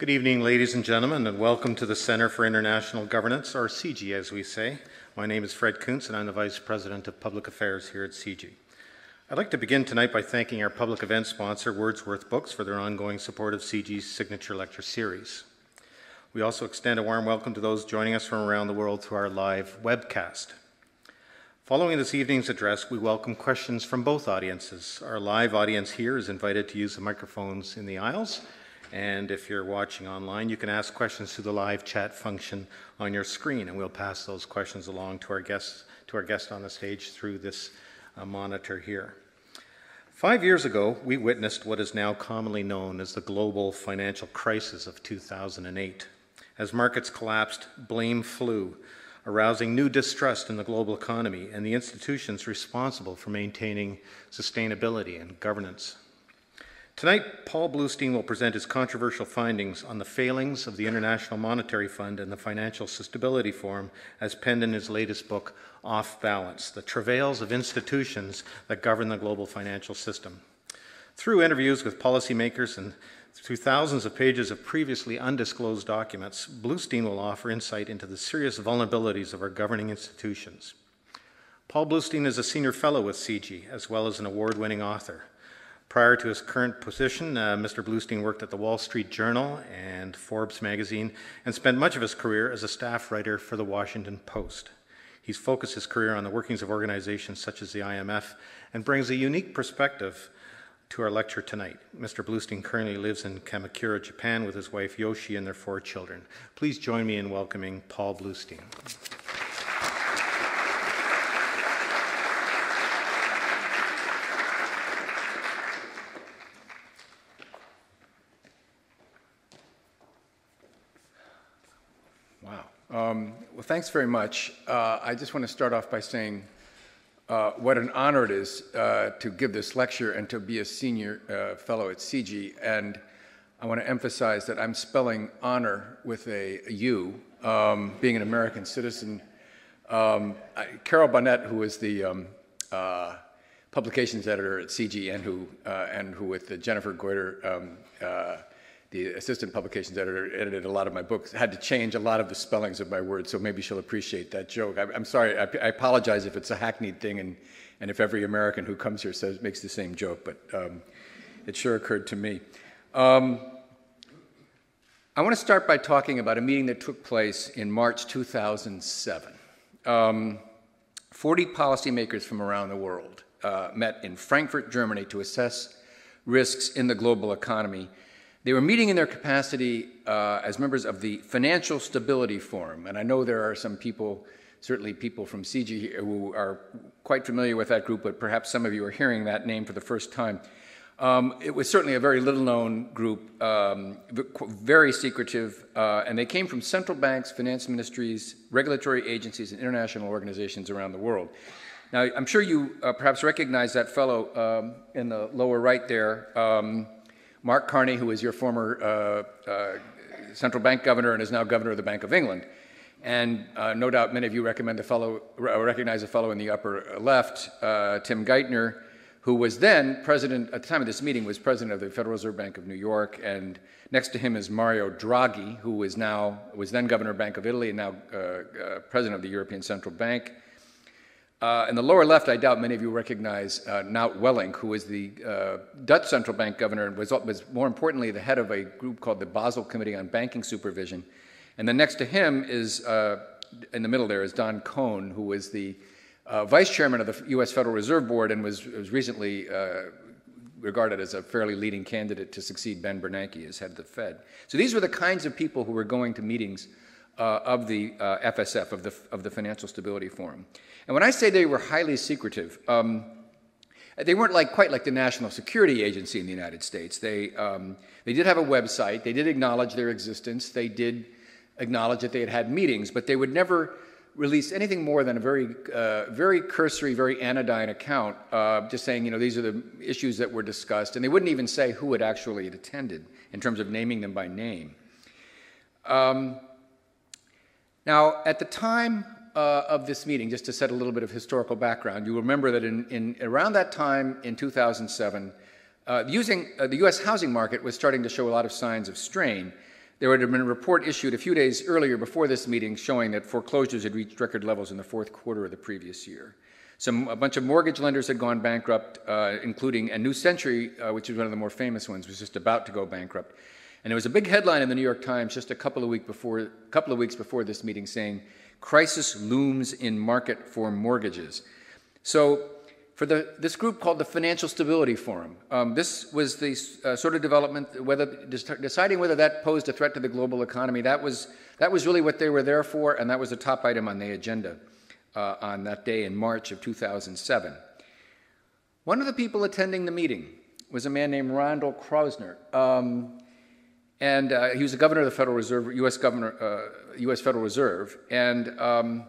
Good evening, ladies and gentlemen, and welcome to the Center for International Governance, or CIGI as we say. My name is Fred Kuntz, and I'm the Vice President of Public Affairs here at CIGI. I'd like to begin tonight by thanking our public event sponsor, Wordsworth Books, for their ongoing support of CIGI's signature lecture series. We also extend a warm welcome to those joining us from around the world through our live webcast. Following this evening's address, we welcome questions from both audiences. Our live audience here is invited to use the microphones in the aisles, and if you're watching online, you can ask questions through the live chat function on your screen, and we'll pass those questions along to our guest on the stage through this monitor here. 5 years ago, we witnessed what is now commonly known as the global financial crisis of 2008. As markets collapsed, blame flew, arousing new distrust in the global economy and the institutions responsible for maintaining sustainability and governance. Tonight, Paul Blustein will present his controversial findings on the failings of the International Monetary Fund and the Financial Stability Forum as penned in his latest book, Off Balance, The Travails of Institutions That Govern the Global Financial System. Through interviews with policymakers and through thousands of pages of previously undisclosed documents, Blustein will offer insight into the serious vulnerabilities of our governing institutions. Paul Blustein is a senior fellow with CIGI, as well as an award-winning author. Prior to his current position, Mr. Blustein worked at the Wall Street Journal and Forbes magazine and spent much of his career as a staff writer for the Washington Post. He's focused his career on the workings of organizations such as the IMF and brings a unique perspective to our lecture tonight. Mr. Blustein currently lives in Kamakura, Japan with his wife Yoshi and their 4 children. Please join me in welcoming Paul Blustein. Well, thanks very much. I just want to start off by saying what an honor it is to give this lecture and to be a senior fellow at CIGI. And I want to emphasize that I'm spelling honor with a U, being an American citizen. Carol Burnett, who is the publications editor at CIGI and who with Jennifer Goiter, the assistant publications editor, edited a lot of my books, had to change a lot of the spellings of my words, so maybe she'll appreciate that joke. I'm sorry, I apologize if it's a hackneyed thing and if every American who comes here says makes the same joke, but it sure occurred to me. I want to start by talking about a meeting that took place in March 2007. 40 policymakers from around the world met in Frankfurt, Germany to assess risks in the global economy. They were meeting in their capacity as members of the Financial Stability Forum, and I know there are some people, certainly people from CIGI who are quite familiar with that group, but perhaps some of you are hearing that name for the first time. It was certainly a very little-known group, very secretive, and they came from central banks, finance ministries, regulatory agencies, and international organizations around the world. Now, I'm sure you perhaps recognize that fellow in the lower right there, Mark Carney, who is your former central bank governor and is now governor of the Bank of England. And no doubt many of you recognize a fellow in the upper left, Tim Geithner, who was then president, at the time of this meeting, was president of the Federal Reserve Bank of New York. And next to him is Mario Draghi, who is now, was then governor of Bank of Italy and now president of the European Central Bank. In the lower left, I doubt many of you recognize Nout Wellink, who is the Dutch central bank governor and was more importantly the head of a group called the Basel Committee on Banking Supervision. And then next to him is, in the middle there, is Don Cohn, who was the vice chairman of the U.S. Federal Reserve Board and was recently regarded as a fairly leading candidate to succeed Ben Bernanke as head of the Fed. So these were the kinds of people who were going to meetings of the FSF, of the Financial Stability Forum. And when I say they were highly secretive, they weren't quite like the National Security Agency in the United States. They did have a website. They did acknowledge their existence. They did acknowledge that they had had meetings, but they would never release anything more than a very, very cursory, very anodyne account, just saying, you know, these are the issues that were discussed. And they wouldn't even say who had actually attended in terms of naming them by name. Now, at the time of this meeting, just to set a little bit of historical background, you remember that in around that time in 2007, the U.S. housing market was starting to show a lot of signs of strain. There had been a report issued a few days earlier before this meeting showing that foreclosures had reached record levels in the fourth quarter of the previous year. A bunch of mortgage lenders had gone bankrupt, including a New Century, which is one of the more famous ones, was just about to go bankrupt. And there was a big headline in the New York Times just a couple of weeks before this meeting saying, "Crisis looms in market for mortgages." So for this group called the Financial Stability Forum, this was the sort of development, deciding whether that posed a threat to the global economy. That was really what they were there for, and that was the top item on the agenda. On that day in March of 2007. One of the people attending the meeting was a man named Randall Kroszner, and he was the governor of the Federal Reserve, U.S. Federal Reserve, and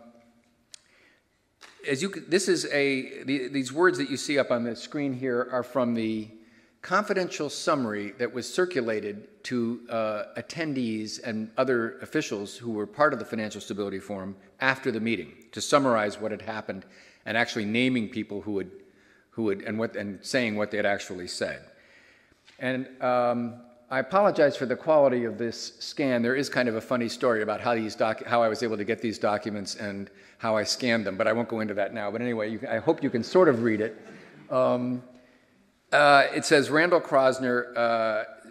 these words that you see up on the screen here are from the confidential summary that was circulated to attendees and other officials who were part of the Financial Stability Forum after the meeting, to summarize what had happened and actually naming people who had and saying what they had actually said. And I apologize for the quality of this scan. There is kind of a funny story about how how I was able to get these documents and how I scanned them, but I won't go into that now. But anyway, I hope you can sort of read it. It says, Randall Kroszner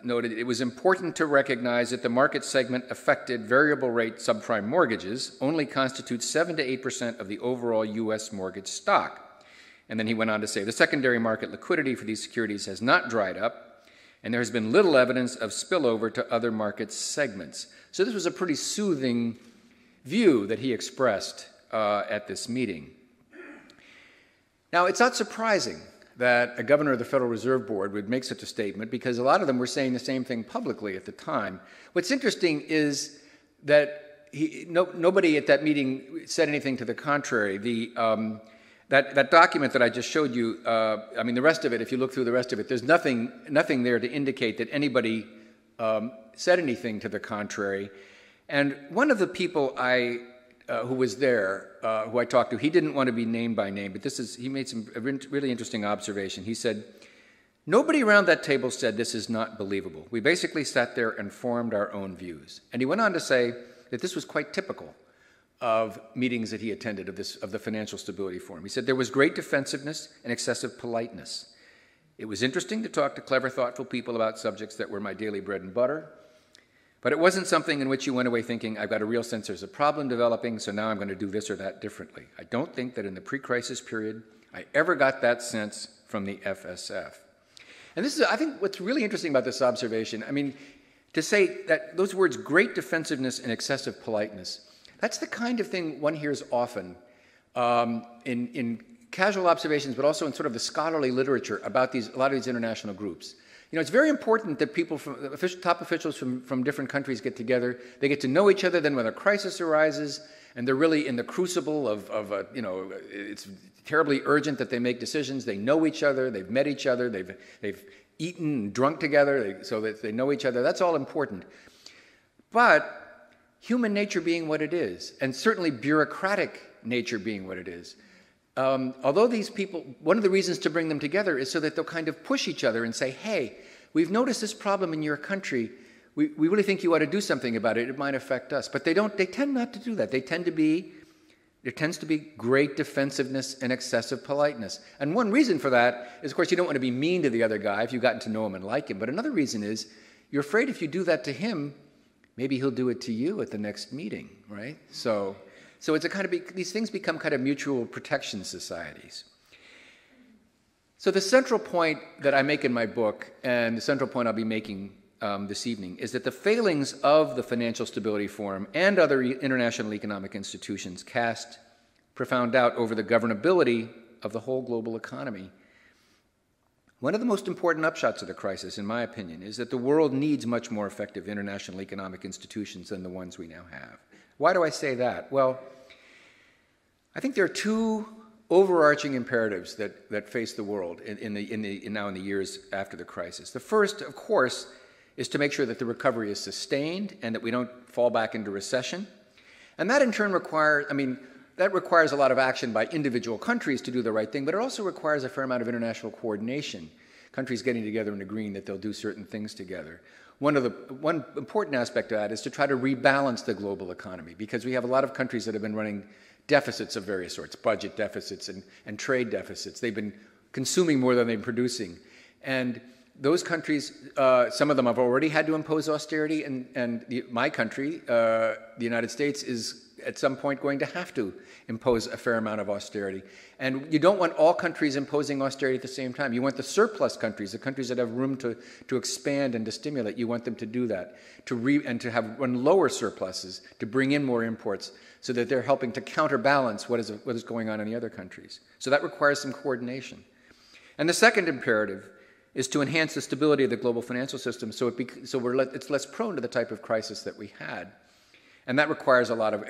noted, it was important to recognize that the market segment affected variable rate subprime mortgages only constitutes 7 to 8% of the overall U.S. mortgage stock. And then he went on to say, the secondary market liquidity for these securities has not dried up, and there has been little evidence of spillover to other market segments. So this was a pretty soothing view that he expressed at this meeting. Now, it's not surprising that a governor of the Federal Reserve Board would make such a statement, because a lot of them were saying the same thing publicly at the time. What's interesting is that nobody at that meeting said anything to the contrary. That document that I just showed you, I mean, the rest of it, if you look through the rest of it, there's nothing there to indicate that anybody said anything to the contrary. And one of the people who was there, who I talked to, he didn't want to be named by name, but he made a really interesting observation. He said, nobody around that table said this is not believable. We basically sat there and formed our own views. And he went on to say that this was quite typical of meetings that he attended of the Financial Stability Forum. He said, there was great defensiveness and excessive politeness. It was interesting to talk to clever, thoughtful people about subjects that were my daily bread and butter. But it wasn't something in which you went away thinking, I've got a real sense there's a problem developing, so now I'm going to do this or that differently. I don't think that in the pre-crisis period I ever got that sense from the FSF. And this is, I think, what's really interesting about this observation. I mean, to say that those words, great defensiveness and excessive politeness, that's the kind of thing one hears often in casual observations, but also in sort of the scholarly literature about a lot of these international groups. You know, it's very important that people, top officials from different countries get together. They get to know each other. Then when a crisis arises and they're really in the crucible of you know, it's terribly urgent that they make decisions. They know each other. They've met each other. They've eaten and drunk together so that they know each other. That's all important. But human nature being what it is, and certainly bureaucratic nature being what it is, although these people, one of the reasons to bring them together is so that they'll kind of push each other and say, hey, we've noticed this problem in your country. We really think you ought to do something about it. It might affect us. But they tend not to do that. There tends to be great defensiveness and excessive politeness. And one reason for that is, of course, you don't want to be mean to the other guy if you've gotten to know him and like him. But another reason is you're afraid if you do that to him, maybe he'll do it to you at the next meeting, right? So it's a kind of, these things become kind of mutual protection societies. So the central point that I make in my book, and the central point I'll be making this evening, is that the failings of the Financial Stability Forum and other international economic institutions cast profound doubt over the governability of the whole global economy. One of the most important upshots of the crisis, in my opinion, is that the world needs much more effective international economic institutions than the ones we now have. Why do I say that? Well, I think there are two overarching imperatives that face the world in the years after the crisis. The first, of course, is to make sure that the recovery is sustained and that we don't fall back into recession. And that in turn requires a lot of action by individual countries to do the right thing, but it also requires a fair amount of international coordination. countries getting together and agreeing that they'll do certain things together. One important aspect of that is to try to rebalance the global economy, because we have a lot of countries that have been running deficits of various sorts, budget deficits and trade deficits. They've been consuming more than they're producing. And those countries, some of them have already had to impose austerity, and my country, the United States, is at some point going to have to impose a fair amount of austerity. And you don't want all countries imposing austerity at the same time. You want the surplus countries, the countries that have room to expand and to stimulate, you want them to do that, and to have run lower surpluses, to bring in more imports, so that they're helping to counterbalance what is going on in the other countries. So that requires some coordination. And the second imperative is to enhance the stability of the global financial system so it's less prone to the type of crisis that we had. And that requires a lot of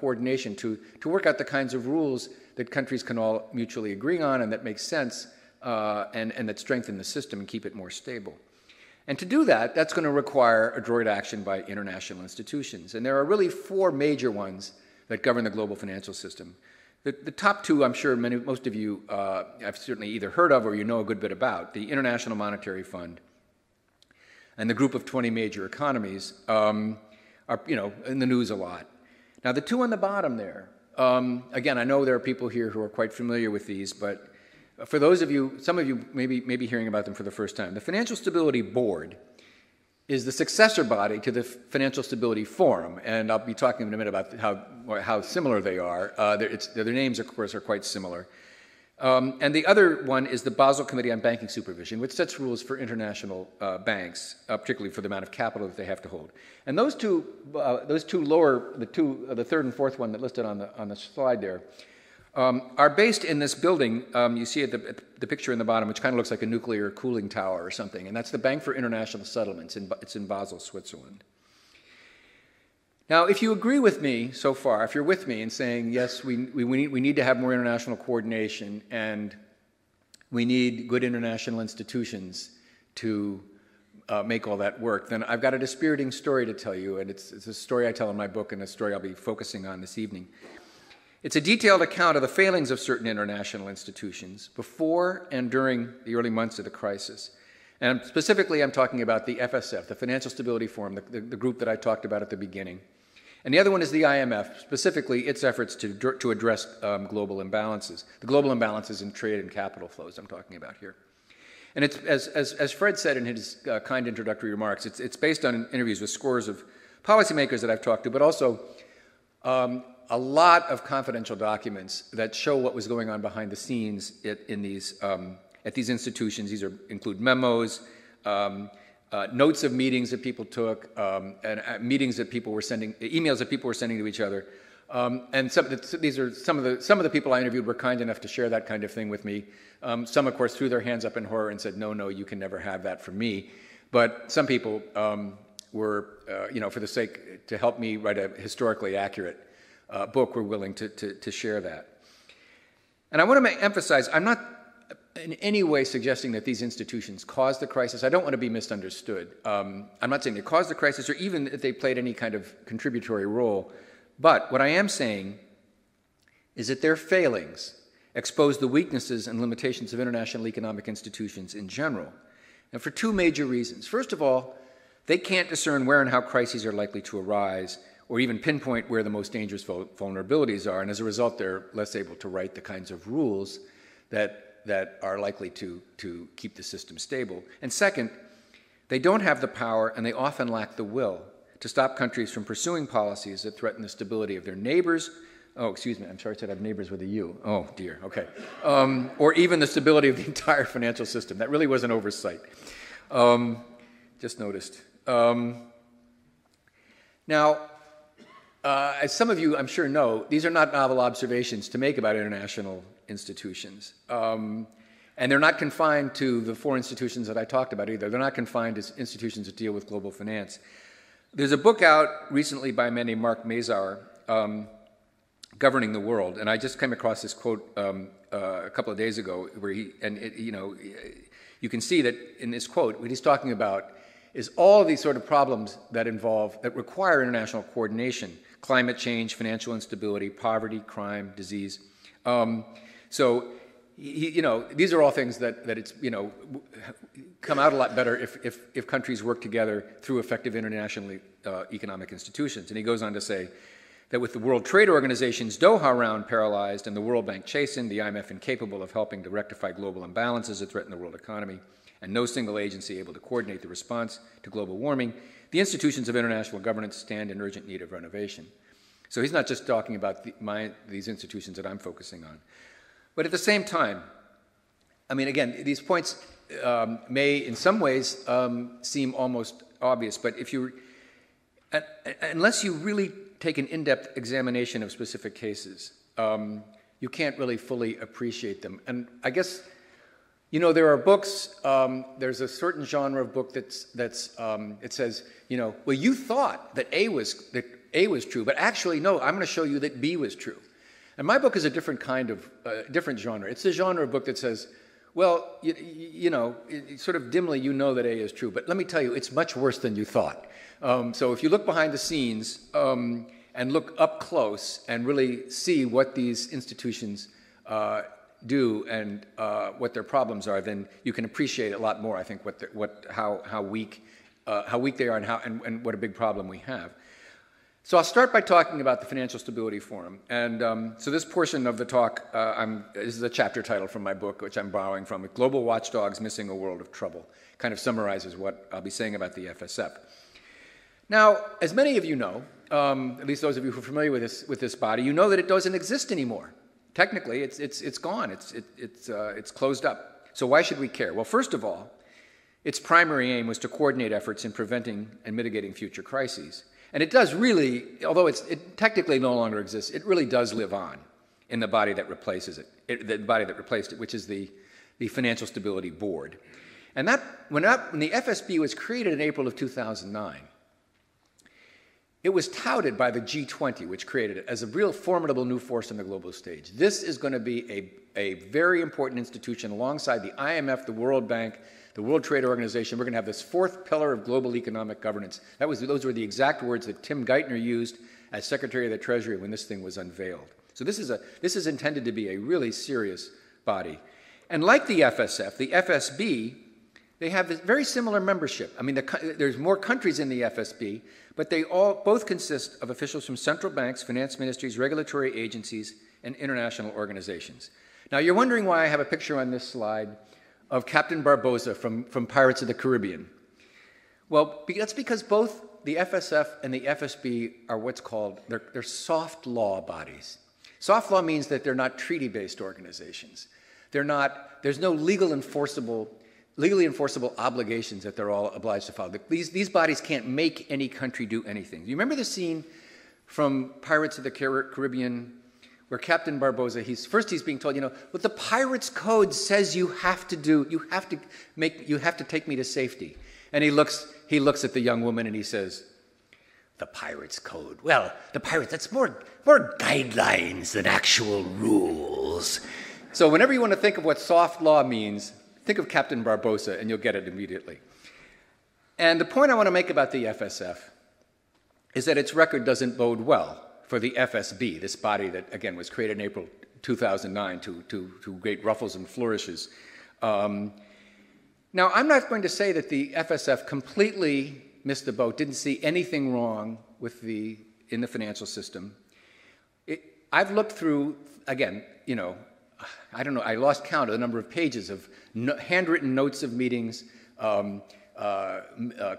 coordination to work out the kinds of rules that countries can all mutually agree on and that make sense and that strengthen the system and keep it more stable. And to do that, that's going to require adroit action by international institutions. And there are really four major ones that govern the global financial system. The top two, I'm sure most of you have certainly either heard of or you know a good bit about: the International Monetary Fund and the Group of 20 Major Economies are, you know, in the news a lot. Now, the two on the bottom there, again, I know there are people here who are quite familiar with these, but for those of you, some of you may be hearing about them for the first time. The Financial Stability Board is the successor body to the Financial Stability Forum, and I'll be talking in a minute about how similar they are. Their names, of course, are quite similar. And the other one is the Basel Committee on Banking Supervision, which sets rules for international banks, particularly for the amount of capital that they have to hold. And the third and fourth one that listed on the slide there, are based in this building. You see the picture in the bottom, which kind of looks like a nuclear cooling tower or something, and that's the Bank for International Settlements. It's in Basel, Switzerland. Now, if you agree with me so far, if you're with me in saying, yes, we need to have more international coordination and we need good international institutions to make all that work, then I've got a dispiriting story to tell you, and it's a story I tell in my book and a story I'll be focusing on this evening. It's a detailed account of the failings of certain international institutions before and during the early months of the crisis. And specifically, I'm talking about the FSF, the Financial Stability Forum, the group that I talked about at the beginning. And the other one is the IMF, specifically its efforts to address global imbalances, the global imbalances in trade and capital flows I'm talking about here. And it's, as Fred said in his kind introductory remarks, it's based on interviews with scores of policymakers that I've talked to, but also a lot of confidential documents that show what was going on behind the scenes at these institutions. These include memos, notes of meetings that people took, emails that people were sending to each other. And some of the people I interviewed were kind enough to share that kind of thing with me. Some, of course, threw their hands up in horror and said, no, you can never have that from me. But some people were, to help me write a historically accurate book, were willing to share that. And I want to emphasize, I'm not in any way suggesting that these institutions caused the crisis. I don't want to be misunderstood. I'm not saying they caused the crisis or even that they played any kind of contributory role. But what I am saying is that their failings exposed the weaknesses and limitations of international economic institutions in general, and for two major reasons. First of all, they can't discern where and how crises are likely to arise, or even pinpoint where the most dangerous vulnerabilities are, and as a result, they're less able to write the kinds of rules that are likely to keep the system stable. And second, they don't have the power, and they often lack the will, to stop countries from pursuing policies that threaten the stability of their neighbors. Oh, excuse me, I'm sorry, I said I have neighbors with a U. Oh, dear, okay. Or even the stability of the entire financial system. That really was an oversight. Just noticed. As some of you, I'm sure, know, these are not novel observations to make about international institutions. And they're not confined to the four institutions that I talked about either. They're not confined to institutions that deal with global finance. There's a book out recently by a man named Mark Mazauer, Governing the World, and I just came across this quote a couple of days ago, where you can see that in this quote, what he's talking about is all of these sort of problems that require international coordination: climate change, financial instability, poverty, crime, disease. So you know, these are all things that, it's, you know, come out a lot better if countries work together through effective internationally economic institutions. And he goes on to say that with the World Trade Organization's Doha round paralyzed and the World Bank chastened, the IMF incapable of helping to rectify global imbalances that threaten the world economy, and no single agency able to coordinate the response to global warming, the institutions of international governance stand in urgent need of renovation. So he's not just talking about these institutions that I'm focusing on. But at the same time, I mean, again, these points may in some ways seem almost obvious, but if you, unless you really take an in-depth examination of specific cases, you can't really fully appreciate them. And I guess, you know, there are books, there's a certain genre of book that's it says, you know, well, you thought that A was true, but actually, no, I'm going to show you that B was true. And my book is a different kind of, different genre. It's the genre of book that says, well, you know, sort of dimly you know that A is true, but let me tell you, it's much worse than you thought. So if you look behind the scenes and look up close and really see what these institutions do and what their problems are, then you can appreciate a lot more, I think, how weak they are and what a big problem we have. So I'll start by talking about the Financial Stability Forum. And so this portion of the talk, this is a chapter title from my book, which I'm borrowing from, Global Watchdogs Missing a World of Trouble, kind of summarizes what I'll be saying about the FSF. Now, as many of you know, at least those of you who are familiar with this body, you know that it doesn't exist anymore. Technically, it's gone. It's closed up. So why should we care? Well, first of all, its primary aim was to coordinate efforts in preventing and mitigating future crises. And it does really, although it technically no longer exists, it really does live on in the body that replaces it, which is the Financial Stability Board. And that when the FSB was created in April of 2009, it was touted by the G20, which created it, as a real formidable new force on the global stage. This is going to be a very important institution alongside the IMF, the World Bank, the World Trade Organization. We're going to have this fourth pillar of global economic governance. Those were the exact words that Tim Geithner used as Secretary of the Treasury when this thing was unveiled. So this is intended to be a really serious body. And like the FSF, the FSB, they have a very similar membership. I mean, there's more countries in the FSB, but they both consist of officials from central banks, finance ministries, regulatory agencies, and international organizations. Now, you're wondering why I have a picture on this slide of Captain Barbosa from Pirates of the Caribbean. Well, that's because both the FSF and the FSB are what's called, they're soft law bodies. Soft law means that they're not treaty-based organizations. There's no legally enforceable obligations that they're all obliged to follow. These bodies can't make any country do anything. You remember the scene from Pirates of the Caribbean where Captain Barbosa, he's being told, you know, but the pirate's code says you have to take me to safety. And he looks at the young woman and he says, the pirate's code. Well, the pirates, that's more guidelines than actual rules. So whenever you want to think of what soft law means, think of Captain Barbosa, and you'll get it immediately. And the point I want to make about the FSF is that its record doesn't bode well for the FSB, this body that, again, was created in April 2009 to great ruffles and flourishes. Now, I'm not going to say that the FSF completely missed the boat, didn't see anything wrong in the financial system. I've looked through, again, you know, I don't know, I lost count of the number of pages of handwritten notes of meetings,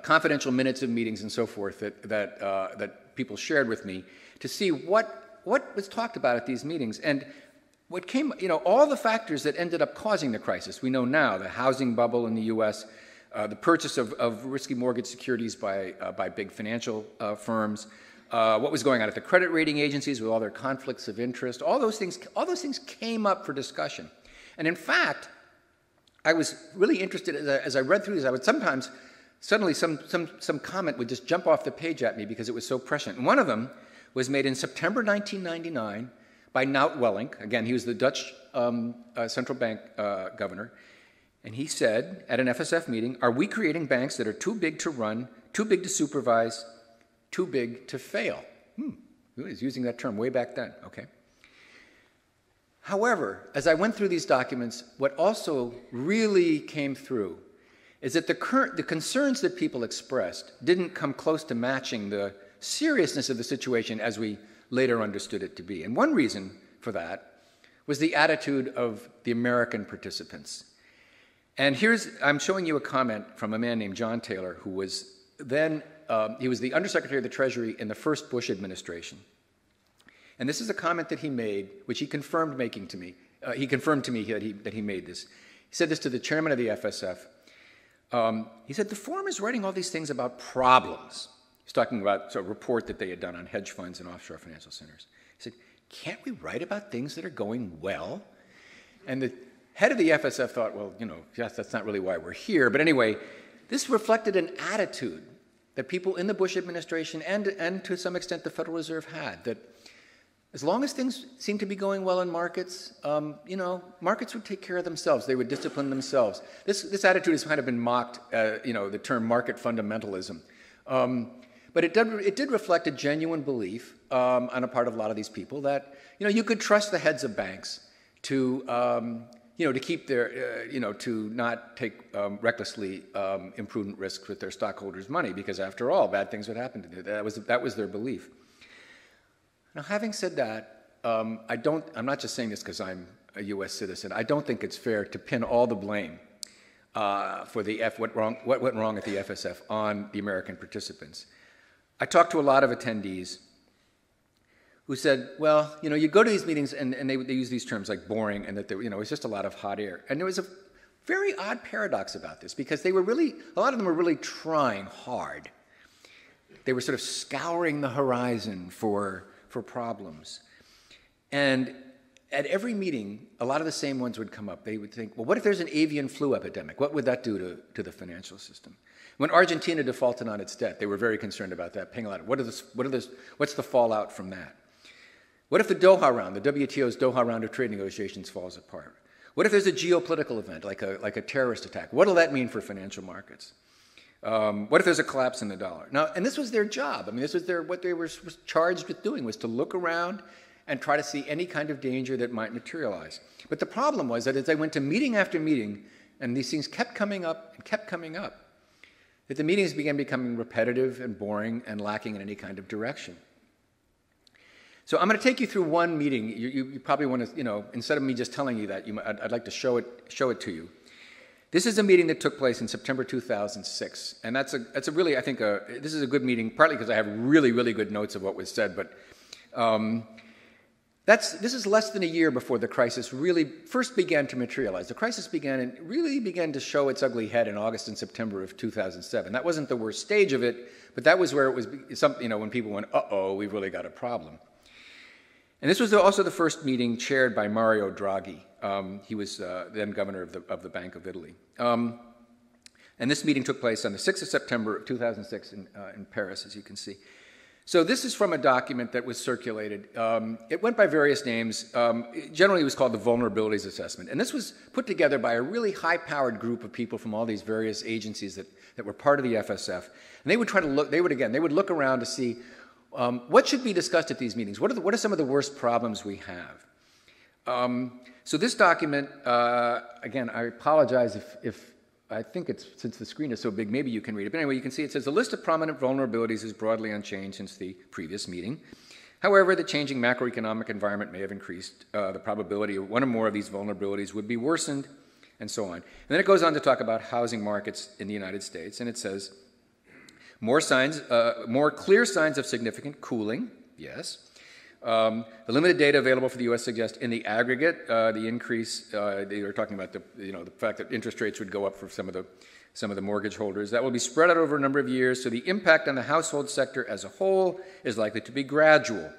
confidential minutes of meetings and so forth that people shared with me to see what was talked about at these meetings. And what came, you know, all the factors that ended up causing the crisis, we know now, the housing bubble in the U.S., the purchase of risky mortgage securities by big financial firms, what was going on at the credit rating agencies with all their conflicts of interest. All those things came up for discussion. And in fact, I was really interested, as I read through these, I would sometimes, suddenly some comment would just jump off the page at me because it was so prescient. And one of them was made in September 1999 by Nout Wellink. Again, he was the Dutch central bank governor. And he said at an FSF meeting, are we creating banks that are too big to run, too big to supervise, too big to fail? He was using that term way back then, okay? However, as I went through these documents, what also really came through is that the concerns that people expressed didn't come close to matching the seriousness of the situation as we later understood it to be. And one reason for that was the attitude of the American participants. And here's, I'm showing you a comment from a man named John Taylor, who was then, he was the Undersecretary of the Treasury in the first Bush administration. And this is a comment that he made, which he confirmed making to me. He confirmed to me that he made this. He said this to the chairman of the FSF. He said, the forum is writing all these things about problems. He's talking about a report that they had done on hedge funds and offshore financial centers. He said, can't we write about things that are going well? And the head of the FSF thought, well, you know, yes, that's not really why we're here. But anyway, this reflected an attitude that people in the Bush administration and to some extent the Federal Reserve had, that as long as things seem to be going well in markets, you know, markets would take care of themselves. They would discipline themselves. This attitude has kind of been mocked, you know, the term market fundamentalism. But it did reflect a genuine belief on a part of a lot of these people that, you know, you could trust the heads of banks to, you know, to keep their, you know, to not take recklessly imprudent risks with their stockholders' money, because after all, bad things would happen to them. That was their belief. Now, having said that, I'm not just saying this because I'm a U.S. citizen. I don't think it's fair to pin all the blame for the what went wrong at the FSF on the American participants. I talked to a lot of attendees who said, well, you know, you go to these meetings and they use these terms like boring and that there, you know, it's just a lot of hot air. And there was a very odd paradox about this because they were really, a lot of them were really trying hard. They were sort of scouring the horizon for problems. And at every meeting, a lot of the same ones would come up. They would think, well, what if there's an avian flu epidemic? What would that do to the financial system? When Argentina defaulted on its debt, they were very concerned about that, paying a lot of, what's the fallout from that? What if the Doha round, the WTO's Doha round of trade negotiations falls apart? What if there's a geopolitical event, like a terrorist attack? What'll that mean for financial markets? What if there's a collapse in the dollar? Now, and this was their job. I mean, this was what they were charged with doing, was to look around and try to see any kind of danger that might materialize. But the problem was that as they went to meeting after meeting, and these things kept coming up and kept coming up, that the meetings began becoming repetitive and boring and lacking in any kind of direction. So I'm going to take you through one meeting. You probably want to, you know, instead of me just telling you that, I'd like to show it to you. This is a meeting that took place in September 2006, and that's a really, I think, this is a good meeting, partly because I have really, really good notes of what was said, but this is less than a year before the crisis really first began to materialize. The crisis began and really began to show its ugly head in August and September of 2007. That wasn't the worst stage of it, but that was where it was, you know, when people went, uh-oh, we've really got a problem. And this was also the first meeting chaired by Mario Draghi. He was then governor of the Bank of Italy. And this meeting took place on the 6th of September of 2006 in Paris, as you can see. So this is from a document that was circulated. It went by various names. Generally, it was called the Vulnerabilities Assessment. And this was put together by a really high-powered group of people from all these various agencies that were part of the FSF. And they would try to look, they would look around to see what should be discussed at these meetings? What are some of the worst problems we have? So this document, again, I apologize if I think it's, since the screen is so big, maybe you can read it. But anyway, you can see it says, the list of prominent vulnerabilities is broadly unchanged since the previous meeting. However, the changing macroeconomic environment may have increased the probability of one or more of these vulnerabilities would be worsened, and so on. And then it goes on to talk about housing markets in the United States, and it says, more clear signs of significant cooling, yes. The limited data available for the U.S. suggests in the aggregate, the increase, they were talking about the fact that interest rates would go up for some of the mortgage holders. That will be spread out over a number of years, so the impact on the household sector as a whole is likely to be gradual.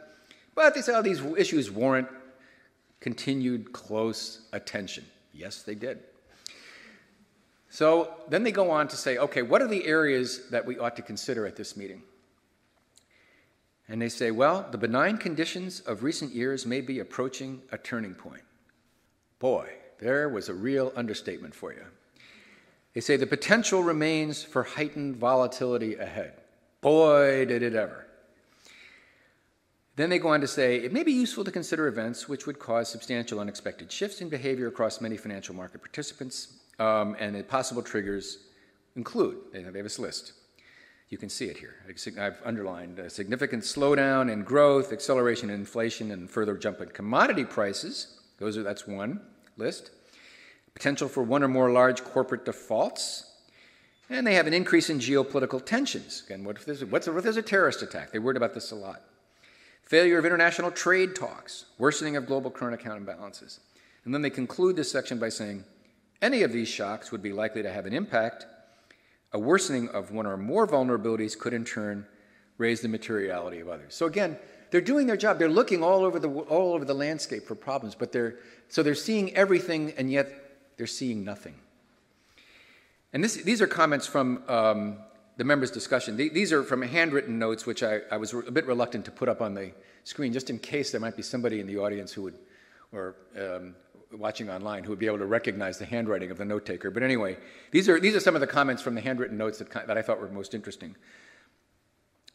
But they said all these issues warrant continued close attention. Yes, they did. So then they go on to say, okay, what are the areas that we ought to consider at this meeting? And they say, well, the benign conditions of recent years may be approaching a turning point. Boy, there was a real understatement for you. They say the potential remains for heightened volatility ahead. Boy, did it ever. Then they go on to say, it may be useful to consider events which would cause substantial unexpected shifts in behavior across many financial market participants, and the possible triggers include, they have this list. You can see it here. I've underlined a significant slowdown in growth, acceleration in inflation, and further jump in commodity prices. That's one list. Potential for one or more large corporate defaults. And they have an increase in geopolitical tensions. Again, what if there's a terrorist attack? They worried about this a lot. Failure of international trade talks, worsening of global current account imbalances. And then they conclude this section by saying, any of these shocks would be likely to have an impact. A worsening of one or more vulnerabilities could in turn raise the materiality of others. So again, they're doing their job. They're looking all over the landscape for problems, but they're seeing everything, and yet they're seeing nothing. And these are comments from the members' discussion. These are from handwritten notes, which I was a bit reluctant to put up on the screen, just in case there might be somebody in the audience who would, or watching online, who would be able to recognize the handwriting of the note taker. But anyway, these are some of the comments from the handwritten notes that I thought were most interesting.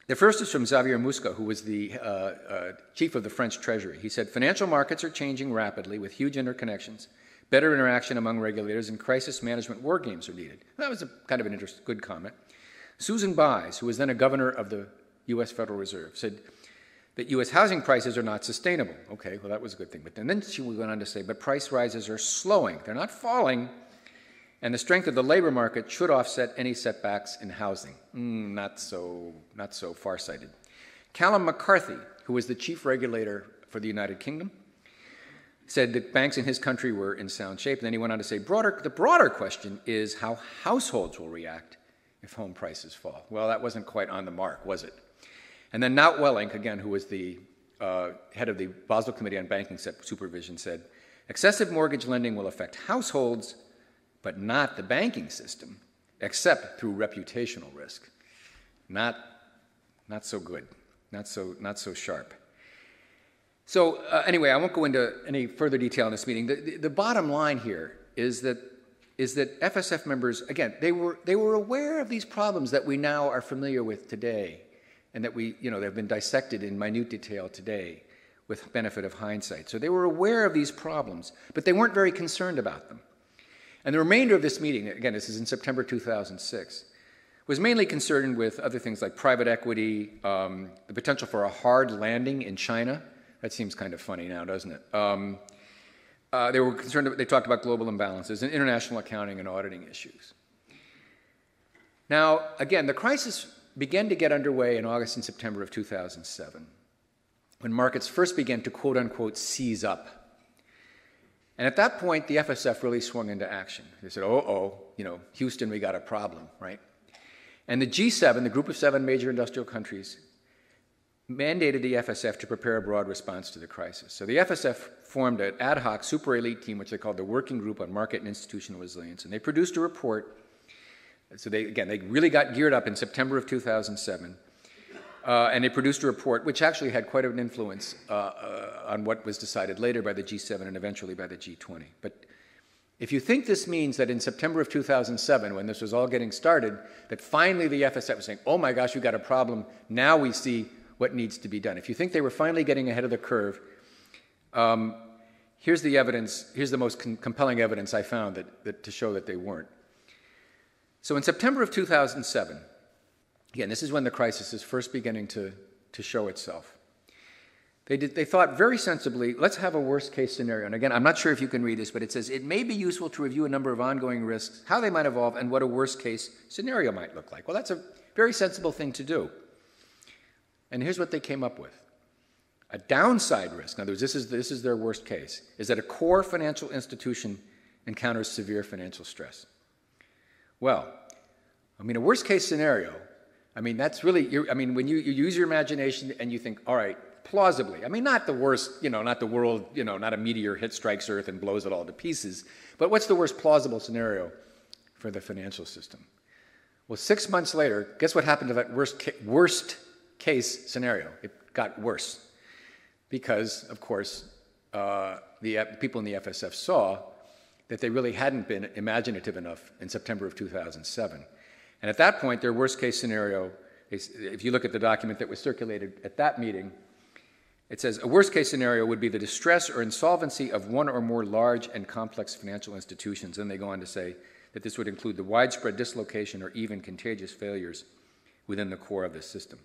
The first is from Xavier Musca, who was the chief of the French Treasury. He said, financial markets are changing rapidly with huge interconnections. Better interaction among regulators and crisis management war games are needed. That was a kind of an good comment. Susan Bies, who was then a governor of the U.S. Federal Reserve, said that U.S. housing prices are not sustainable. Okay, well, that was a good thing. But then she went on to say, but price rises are slowing. They're not falling. And the strength of the labor market should offset any setbacks in housing. Not so far-sighted. Callum McCarthy, who was the chief regulator for the United Kingdom, said that banks in his country were in sound shape. And then he went on to say, the broader question is how households will react if home prices fall. Well, that wasn't quite on the mark, was it? And then Nout Wellink, again, who was the head of the Basel Committee on Banking Supervision, said, excessive mortgage lending will affect households, but not the banking system, except through reputational risk. Not so good, not so sharp. So anyway, I won't go into any further detail in this meeting. The bottom line here is that FSF members, again, they were aware of these problems that we now are familiar with today, and that they've been dissected in minute detail today with benefit of hindsight. So they were aware of these problems, but they weren't very concerned about them. And the remainder of this meeting, again, this is in September 2006, was mainly concerned with other things like private equity, the potential for a hard landing in China. That seems kind of funny now, doesn't it? They were concerned, they talked about global imbalances and international accounting and auditing issues. Now, again, the crisis began to get underway in August and September of 2007, when markets first began to quote unquote seize up. And at that point, the FSF really swung into action. They said, Houston, we got a problem, right? And the G7, the group of 7 major industrial countries, mandated the FSF to prepare a broad response to the crisis. So the FSF formed an ad hoc super elite team, which they called the Working Group on Market and Institutional Resilience, and they produced a report. So they really got geared up in September of 2007, and they produced a report which actually had quite an influence on what was decided later by the G7 and eventually by the G20. But if you think this means that in September of 2007, when this was all getting started, that finally the FSF was saying, oh my gosh, we've got a problem, now we see what needs to be done. If you think they were finally getting ahead of the curve, here's the evidence, here's the most compelling evidence I found to show that they weren't. So in September of 2007, again, this is when the crisis is first beginning to show itself. They thought very sensibly, let's have a worst case scenario. And again, I'm not sure if you can read this, but it says, it may be useful to review a number of ongoing risks, how they might evolve, and what a worst case scenario might look like. Well, that's a very sensible thing to do. And here's what they came up with. A downside risk, in other words, this is their worst case, is that a core financial institution encounters severe financial stress. Well, I mean, a worst case scenario, I mean, that's really, when you use your imagination and you think, all right, plausibly, I mean, not the worst, not the world, not a meteor strikes Earth and blows it all to pieces, but what's the worst plausible scenario for the financial system? Well, 6 months later, guess what happened to that worst case scenario? It got worse because, of course, the people in the FSF saw that they really hadn't been imaginative enough in September of 2007. And at that point, their worst case scenario, if you look at the document that was circulated at that meeting, It says, a worst-case scenario would be the distress or insolvency of one or more large and complex financial institutions. And they go on to say that this would include the widespread dislocation or even contagious failures within the core of the system.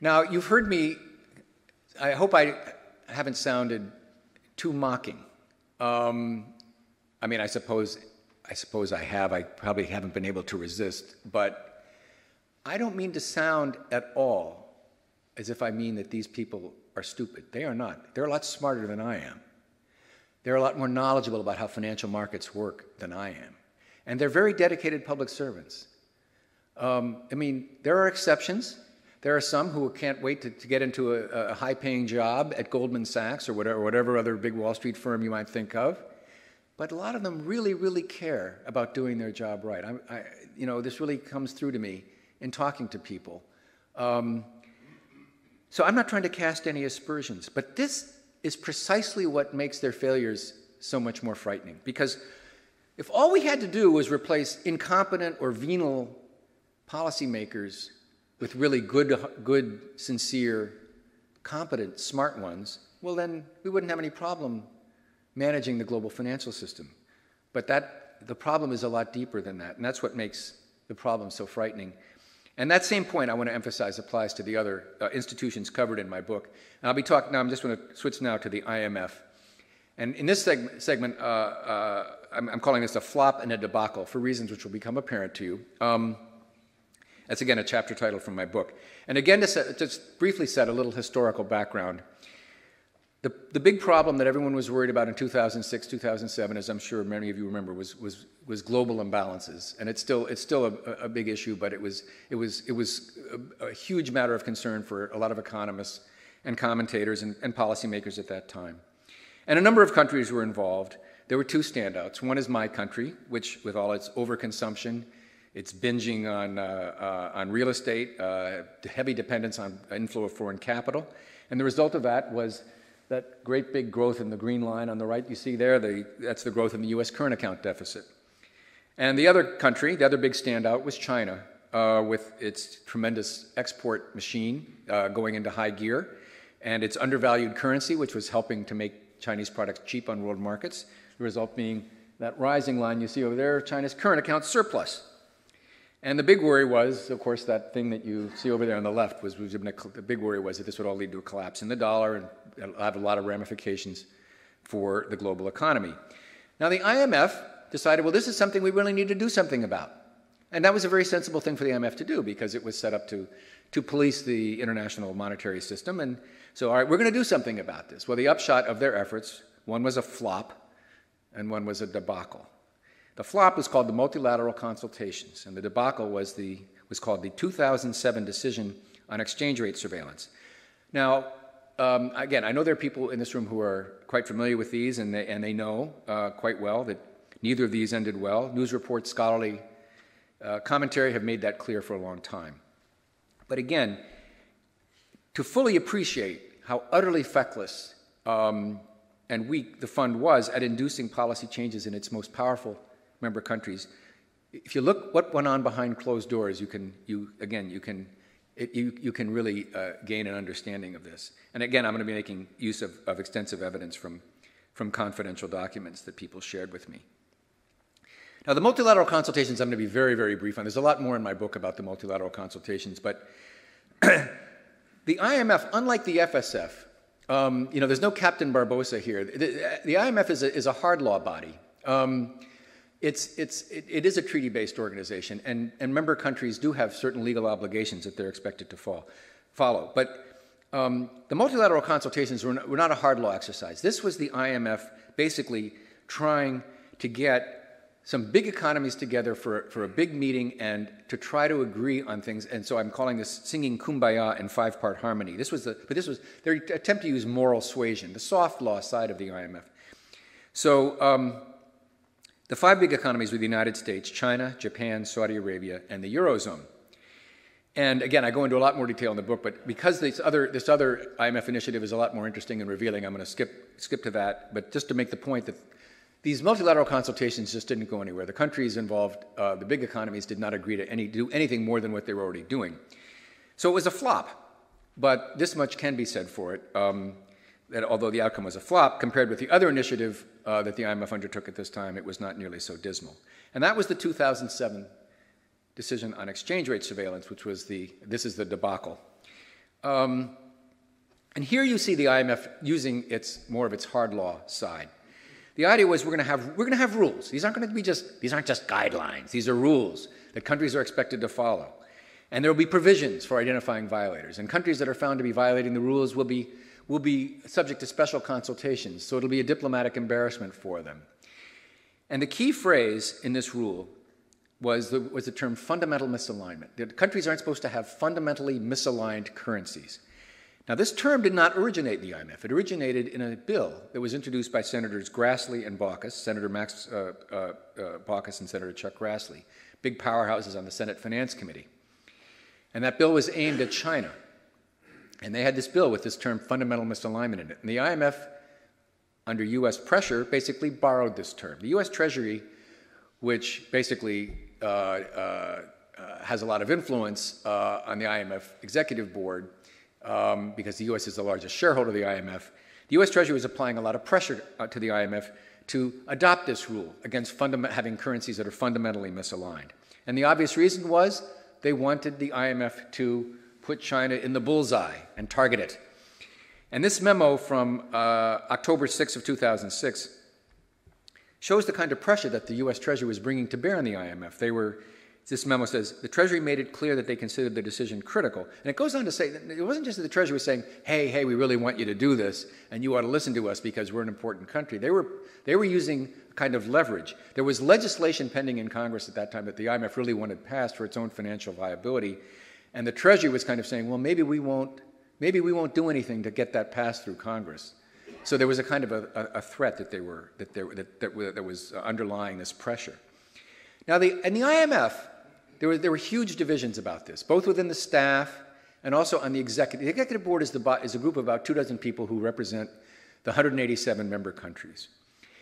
Now, you've heard me, I hope I haven't sounded too mocking. I mean, I suppose I have. I probably haven't been able to resist, but I don't mean to sound at all as if I mean that these people are stupid. They are not. They're a lot smarter than I am. They're a lot more knowledgeable about how financial markets work than I am. And they're very dedicated public servants. I mean, there are exceptions. There are some who can't wait to get into a high-paying job at Goldman Sachs or whatever other big Wall Street firm you might think of. But a lot of them really, really care about doing their job right. You know, this really comes through to me in talking to people. So I'm not trying to cast any aspersions, but this is precisely what makes their failures so much more frightening. Because if all we had to do was replace incompetent or venal policymakers with really good, sincere, competent, smart ones, well, then we wouldn't have any problem managing the global financial system. But the problem is a lot deeper than that, and that's what makes the problem so frightening. And that same point I want to emphasize applies to the other institutions covered in my book. And I'll be talking now. I'm just going to switch now to the IMF. And in this segment, I'm calling this a flop and a debacle for reasons which will become apparent to you. That's again a chapter title from my book. And again, to just briefly set a little historical background. The big problem that everyone was worried about in 2006, 2007, as I'm sure many of you remember, was global imbalances, and it's still a big issue, but it was a huge matter of concern for a lot of economists and commentators and policymakers at that time. And a number of countries were involved. There were two standouts. One is my country, which, with all its overconsumption, its binging on real estate, heavy dependence on inflow of foreign capital, and the result of that was that great big growth in the green line on the right you see there, that's the growth in the U.S. current account deficit. And the other country, the other big standout, was China, with its tremendous export machine going into high gear, and its undervalued currency, which was helping to make Chinese products cheap on world markets, the result being that rising line you see over there, China's current account surplus. And the big worry was, of course, that thing that you see over there on the left, the big worry was that this would all lead to a collapse in the dollar and have a lot of ramifications for the global economy. Now, the IMF decided, well, this is something we really need to do something about. And that was a very sensible thing for the IMF to do because it was set up to police the international monetary system. And so, all right, we're going to do something about this. Well, the upshot of their efforts, one was a flop and one was a debacle. The flop was called the multilateral consultations, and the debacle was called the 2007 decision on exchange rate surveillance. Now, again, I know there are people in this room who are quite familiar with these, and they know quite well that neither of these ended well. News reports, scholarly commentary have made that clear for a long time. But again, to fully appreciate how utterly feckless and weak the fund was at inducing policy changes in its most powerful member countries. If you look what went on behind closed doors, you can really gain an understanding of this. And again, I'm going to be making use of extensive evidence from confidential documents that people shared with me. Now, the multilateral consultations, I'm going to be very, very brief on. There's a lot more in my book about the multilateral consultations, but the IMF, unlike the FSF, you know, there's no Captain Barbosa here. The IMF is a hard law body. It is a treaty-based organization, and member countries do have certain legal obligations that they're expected to follow. But the multilateral consultations were not a hard law exercise. This was the IMF basically trying to get some big economies together for a big meeting and to try to agree on things. And so I'm calling this singing Kumbaya in five-part harmony. This was their attempt to use moral suasion, the soft law side of the IMF. So. The five big economies were the United States, China, Japan, Saudi Arabia, and the Eurozone. And again, I go into a lot more detail in the book, but because this other IMF initiative is a lot more interesting and revealing, I'm going to skip to that. But just to make the point that these multilateral consultations just didn't go anywhere. The countries involved, the big economies, did not agree to do anything more than what they were already doing. So it was a flop. But this much can be said for it, that although the outcome was a flop, compared with the other initiative that the IMF undertook at this time, it was not nearly so dismal. And that was the 2007 decision on exchange rate surveillance, which was this is the debacle. And here you see the IMF using more of its hard law side. The idea was we're going to have rules. These aren't just guidelines. These are rules that countries are expected to follow. And there will be provisions for identifying violators. And countries that are found to be violating the rules will be subject to special consultations, so it'll be a diplomatic embarrassment for them. And the key phrase in this rule was the term fundamental misalignment. The countries aren't supposed to have fundamentally misaligned currencies. Now, this term did not originate in the IMF. It originated in a bill that was introduced by Senators Grassley and Baucus, Senator Max Baucus and Senator Chuck Grassley, big powerhouses on the Senate Finance Committee. And that bill was aimed at China. And they had this bill with this term fundamental misalignment in it. And the IMF, under U.S. pressure, basically borrowed this term. The U.S. Treasury, which basically has a lot of influence on the IMF executive board, because the U.S. is the largest shareholder of the IMF, the U.S. Treasury was applying a lot of pressure to the IMF to adopt this rule against having currencies that are fundamentally misaligned. And the obvious reason was they wanted the IMF to put China in the bullseye and target it. And this memo from October 6 of 2006 shows the kind of pressure that the U.S. Treasury was bringing to bear on the IMF. This memo says, the Treasury made it clear that they considered the decision critical. And it goes on to say that it wasn't just that the Treasury was saying, hey, we really want you to do this, and you ought to listen to us because we're an important country. They were using a kind of leverage. There was legislation pending in Congress at that time that the IMF really wanted passed for its own financial viability. And the Treasury was kind of saying, well, maybe we won't do anything to get that passed through Congress. So there was a kind of a threat that was underlying this pressure. Now, in the IMF, there were huge divisions about this, both within the staff and also on the executive. The executive board is a group of about 24 people who represent the 187 member countries.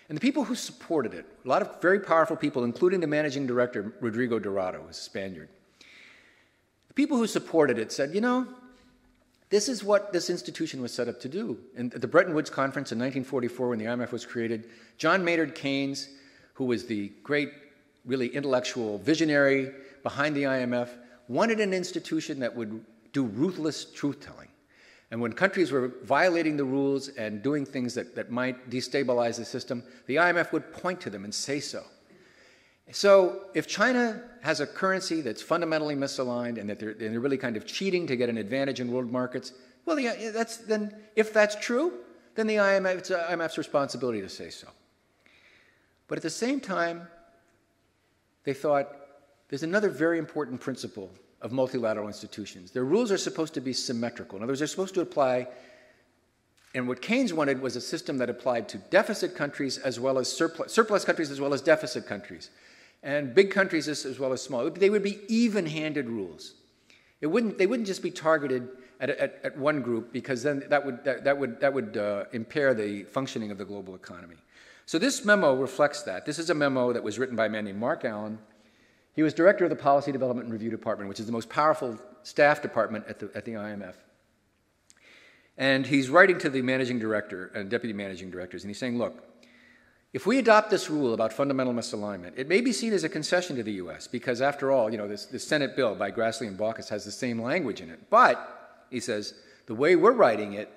And the people who supported it, a lot of very powerful people, including the managing director, Rodrigo Dorado, a Spaniard. The people who supported it said, you know, this is what this institution was set up to do. And at the Bretton Woods Conference in 1944, when the IMF was created, John Maynard Keynes, who was the great, really intellectual visionary behind the IMF, wanted an institution that would do ruthless truth-telling. And when countries were violating the rules and doing things that might destabilize the system, the IMF would point to them and say so. So if China has a currency that's fundamentally misaligned and that they're really kind of cheating to get an advantage in world markets, well, if that's true, then the IMF, it's IMF's responsibility to say so. But at the same time, they thought, there's another very important principle of multilateral institutions. Their rules are supposed to be symmetrical. In other words, they're supposed to apply, and what Keynes wanted was a system that applied to deficit countries as well as surplus countries as well as deficit countries, and big countries as well as small. They would be even-handed rules. They wouldn't just be targeted at one group, because then that would impair the functioning of the global economy. So this memo reflects that. This is a memo that was written by a man named Mark Allen. He was director of the Policy Development and Review Department, which is the most powerful staff department at the IMF. And he's writing to the managing director and deputy managing directors, and he's saying, look, if we adopt this rule about fundamental misalignment, it may be seen as a concession to the U.S. because, after all, you know, this Senate bill by Grassley and Baucus has the same language in it. But, he says, the way we're writing it,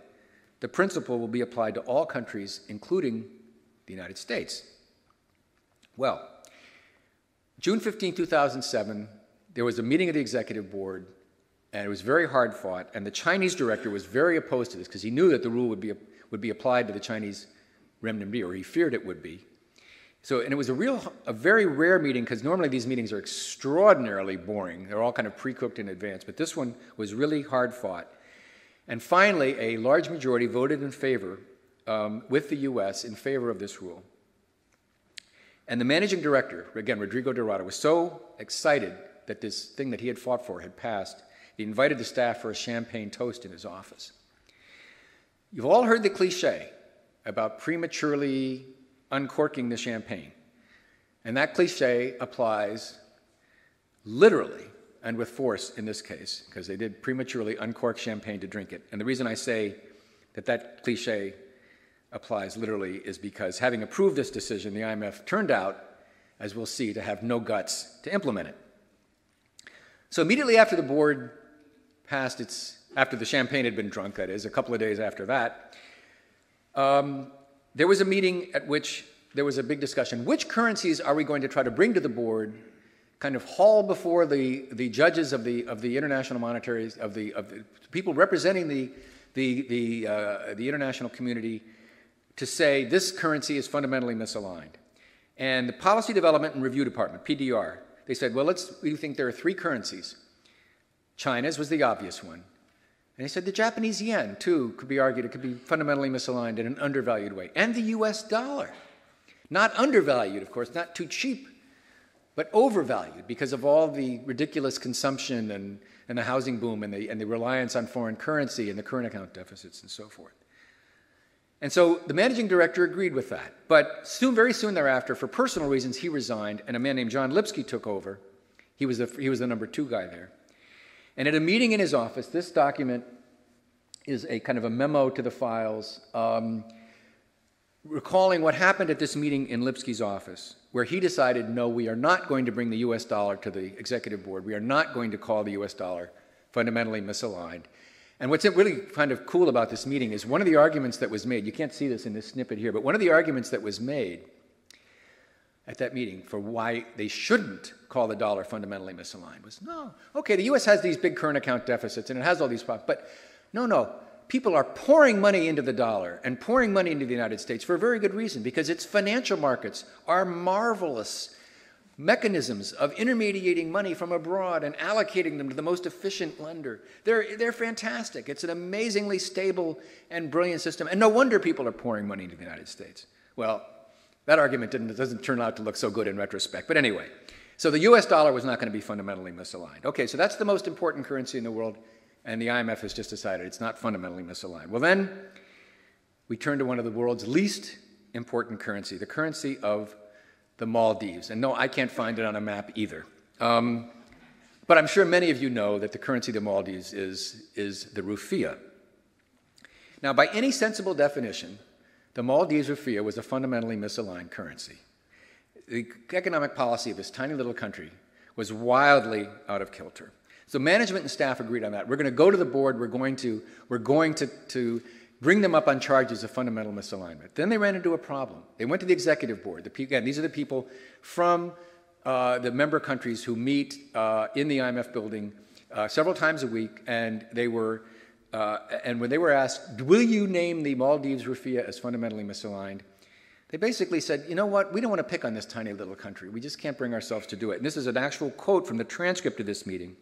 the principle will be applied to all countries, including the United States. Well, June 15, 2007, there was a meeting of the executive board, and it was very hard fought, and the Chinese director was very opposed to this because he knew that the rule would be applied to the Chinese renminbi, or he feared it would be. So, and it was a very rare meeting, because normally these meetings are extraordinarily boring. They're all kind of pre-cooked in advance, but this one was really hard fought. And finally, a large majority voted in favor with the U.S. in favor of this rule. And the managing director, again, Rodrigo Dorado, was so excited that this thing that he had fought for had passed, he invited the staff for a champagne toast in his office. You've all heard the cliche about prematurely uncorking the champagne. And that cliche applies literally and with force in this case, because they did prematurely uncork champagne to drink it. And the reason I say that that cliche applies literally is because, having approved this decision, the IMF turned out, as we'll see, to have no guts to implement it. So immediately after the board passed its, after the champagne had been drunk, that is, a couple of days after that, there was a meeting at which there was a big discussion. Which currencies are we going to try to bring to the board, kind of haul before the judges of the international monetary, of the people representing the international community, to say this currency is fundamentally misaligned? And the Policy Development and Review Department, PDR, they said, well, we think there are three currencies. China's was the obvious one. And they said the Japanese yen, too, could be argued. It could be fundamentally misaligned in an undervalued way. And the US dollar. Not undervalued, of course, not too cheap, but overvalued because of all the ridiculous consumption and the housing boom and the reliance on foreign currency and the current account deficits and so forth. And so the managing director agreed with that. But soon, very soon thereafter, for personal reasons, he resigned, and a man named John Lipsky took over. He was the #2 guy there. And at a meeting in his office, this document is a kind of a memo to the files, recalling what happened at this meeting in Lipsky's office, where he decided, no, we are not going to bring the US dollar to the executive board. We are not going to call the US dollar fundamentally misaligned. And what's really kind of cool about this meeting is one of the arguments that was made, you can't see this in this snippet here, but one of the arguments that was made at that meeting for why they shouldn't call the dollar fundamentally misaligned was, no, okay, the US has these big current account deficits and it has all these problems, but no, people are pouring money into the dollar and pouring money into the United States for a very good reason, because its financial markets are marvelous mechanisms of intermediating money from abroad and allocating them to the most efficient lender. They're fantastic. It's an amazingly stable and brilliant system, and no wonder people are pouring money into the United States. Well, that argument doesn't turn out to look so good in retrospect, but anyway. So the US dollar was not going to be fundamentally misaligned. Okay, so that's the most important currency in the world, and the IMF has just decided it's not fundamentally misaligned. Well, then we turn to one of the world's least important currency, the currency of the Maldives. And no, I can't find it on a map either. But I'm sure many of you know that the currency of the Maldives is the Rufiyaa. Now, by any sensible definition, the Maldives Rufiyaa was a fundamentally misaligned currency. The economic policy of this tiny little country was wildly out of kilter. So management and staff agreed on that. We're going to go to the board. We're going to bring them up on charges of fundamental misalignment. Then they ran into a problem. They went to the executive board. Again, these are the people from the member countries who meet in the IMF building several times a week, and they were, and when they were asked, will you name the Maldives Rufiyaa as fundamentally misaligned? They basically said, you know what, we don't want to pick on this tiny little country. We just can't bring ourselves to do it. And this is an actual quote from the transcript of this meeting.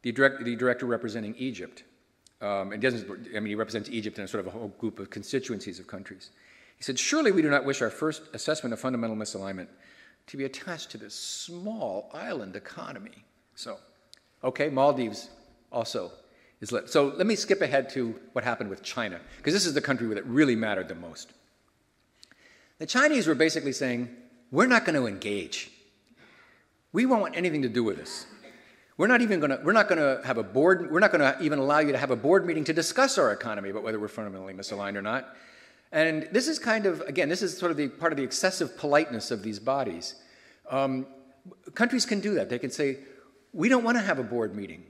The director representing Egypt, he represents Egypt and a sort of a whole group of constituencies of countries. He said, surely we do not wish our first assessment of fundamental misalignment to be attached to this small island economy. So, okay, Maldives also is left. So let me skip ahead to what happened with China, because this is the country that really mattered the most. The Chinese were basically saying, we're not going to engage. We won't want anything to do with this. We're not going to even allow you to have a board meeting to discuss our economy about whether we're fundamentally misaligned or not. And this is kind of, again, this is sort of the part of the excessive politeness of these bodies. Countries can do that. They can say, we don't want to have a board meeting.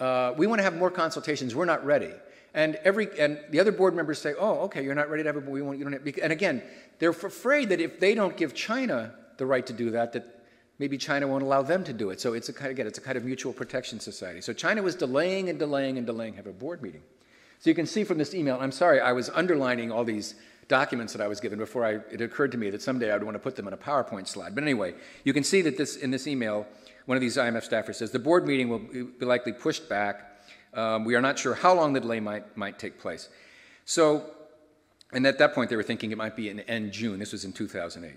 We want to have more consultations. We're not ready. And the other board members say, oh, okay, you're not ready to have a board. And again, they're afraid that if they don't give China the right to do that, that maybe China won't allow them to do it. So it's a kind of mutual protection society. So China was delaying and delaying and delaying have a board meeting. So you can see from this email, I'm sorry, I was underlining all these documents that I was given before it occurred to me that someday I'd want to put them in a PowerPoint slide. But anyway, you can see that in this email, one of these IMF staffers says, the board meeting will be likely pushed back. We are not sure how long the delay might take place. So, and at that point they were thinking it might be in end June. This was in 2008.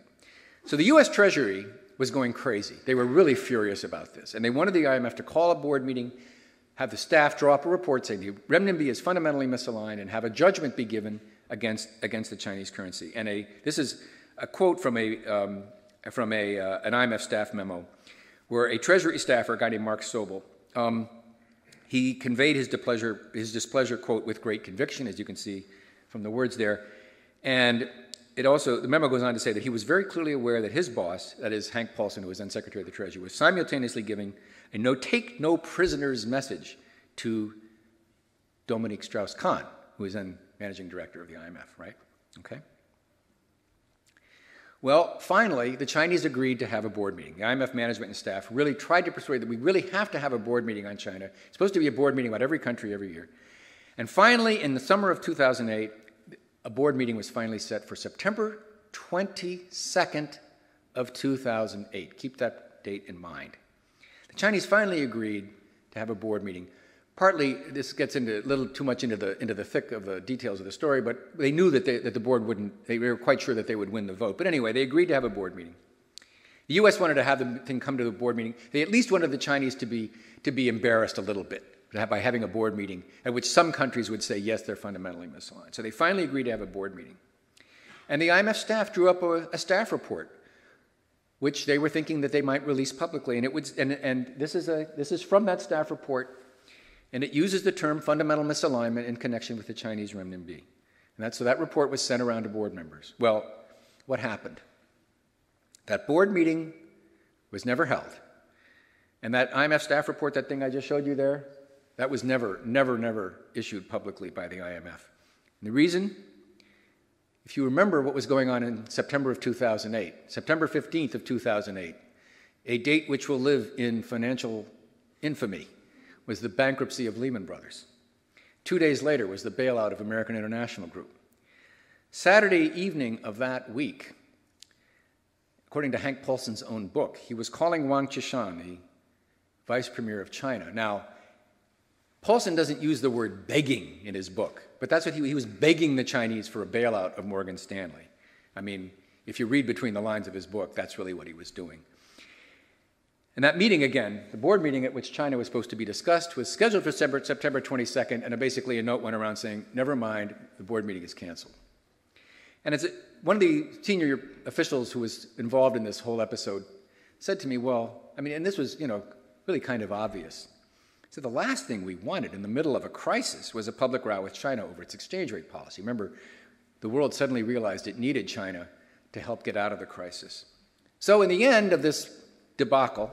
So the US Treasury was going crazy. They were really furious about this, and they wanted the IMF to call a board meeting, have the staff draw up a report saying the renminbi is fundamentally misaligned, and have a judgment be given against the Chinese currency. And this is a quote from an IMF staff memo, where a Treasury staffer, a guy named Mark Sobel, he conveyed his displeasure, quote, with great conviction, as you can see from the words there. And it also, the memo goes on to say that he was very clearly aware that his boss, that is Hank Paulson, who was then Secretary of the Treasury, was simultaneously giving a no take no prisoners message to Dominique Strauss-Kahn, who was then managing director of the IMF, right? Okay. Well, finally, the Chinese agreed to have a board meeting. The IMF management and staff really tried to persuade that we really have to have a board meeting on China. It's supposed to be a board meeting about every country every year. And finally, in the summer of 2008, a board meeting was finally set for September 22nd of 2008. Keep that date in mind. The Chinese finally agreed to have a board meeting. Partly, this gets into a little too much into the thick of the details of the story, but they knew that the board wouldn't. They were quite sure that they would win the vote. But anyway, they agreed to have a board meeting. The U.S. wanted to have the thing come to the board meeting. They at least wanted the Chinese to be embarrassed a little bit by having a board meeting at which some countries would say, yes, they're fundamentally misaligned. So they finally agreed to have a board meeting. And the IMF staff drew up a staff report, which they were thinking that they might release publicly. And it would, and this is from that staff report, and it uses the term fundamental misalignment in connection with the Chinese renminbi. And so that report was sent around to board members. Well, what happened? That board meeting was never held. And that IMF staff report, that thing I just showed you there, that was never issued publicly by the IMF. And the reason, if you remember what was going on in September of 2008, September 15th of 2008, a date which will live in financial infamy, was the bankruptcy of Lehman Brothers. 2 days later was the bailout of American International Group. Saturday evening of that week, according to Hank Paulson's own book, he was calling Wang Qishan, the vice premier of China. Now, Paulson doesn't use the word begging in his book, but that's what he was begging the Chinese for a bailout of Morgan Stanley. I mean, if you read between the lines of his book, that's really what he was doing. And that meeting again, the board meeting at which China was supposed to be discussed, was scheduled for September 22nd, and basically a note went around saying, never mind, the board meeting is canceled. And one of the senior officials who was involved in this whole episode said to me, well, I mean, and this was, really kind of obvious. So the last thing we wanted in the middle of a crisis was a public row with China over its exchange rate policy. Remember, the world suddenly realized it needed China to help get out of the crisis. So in the end of this debacle,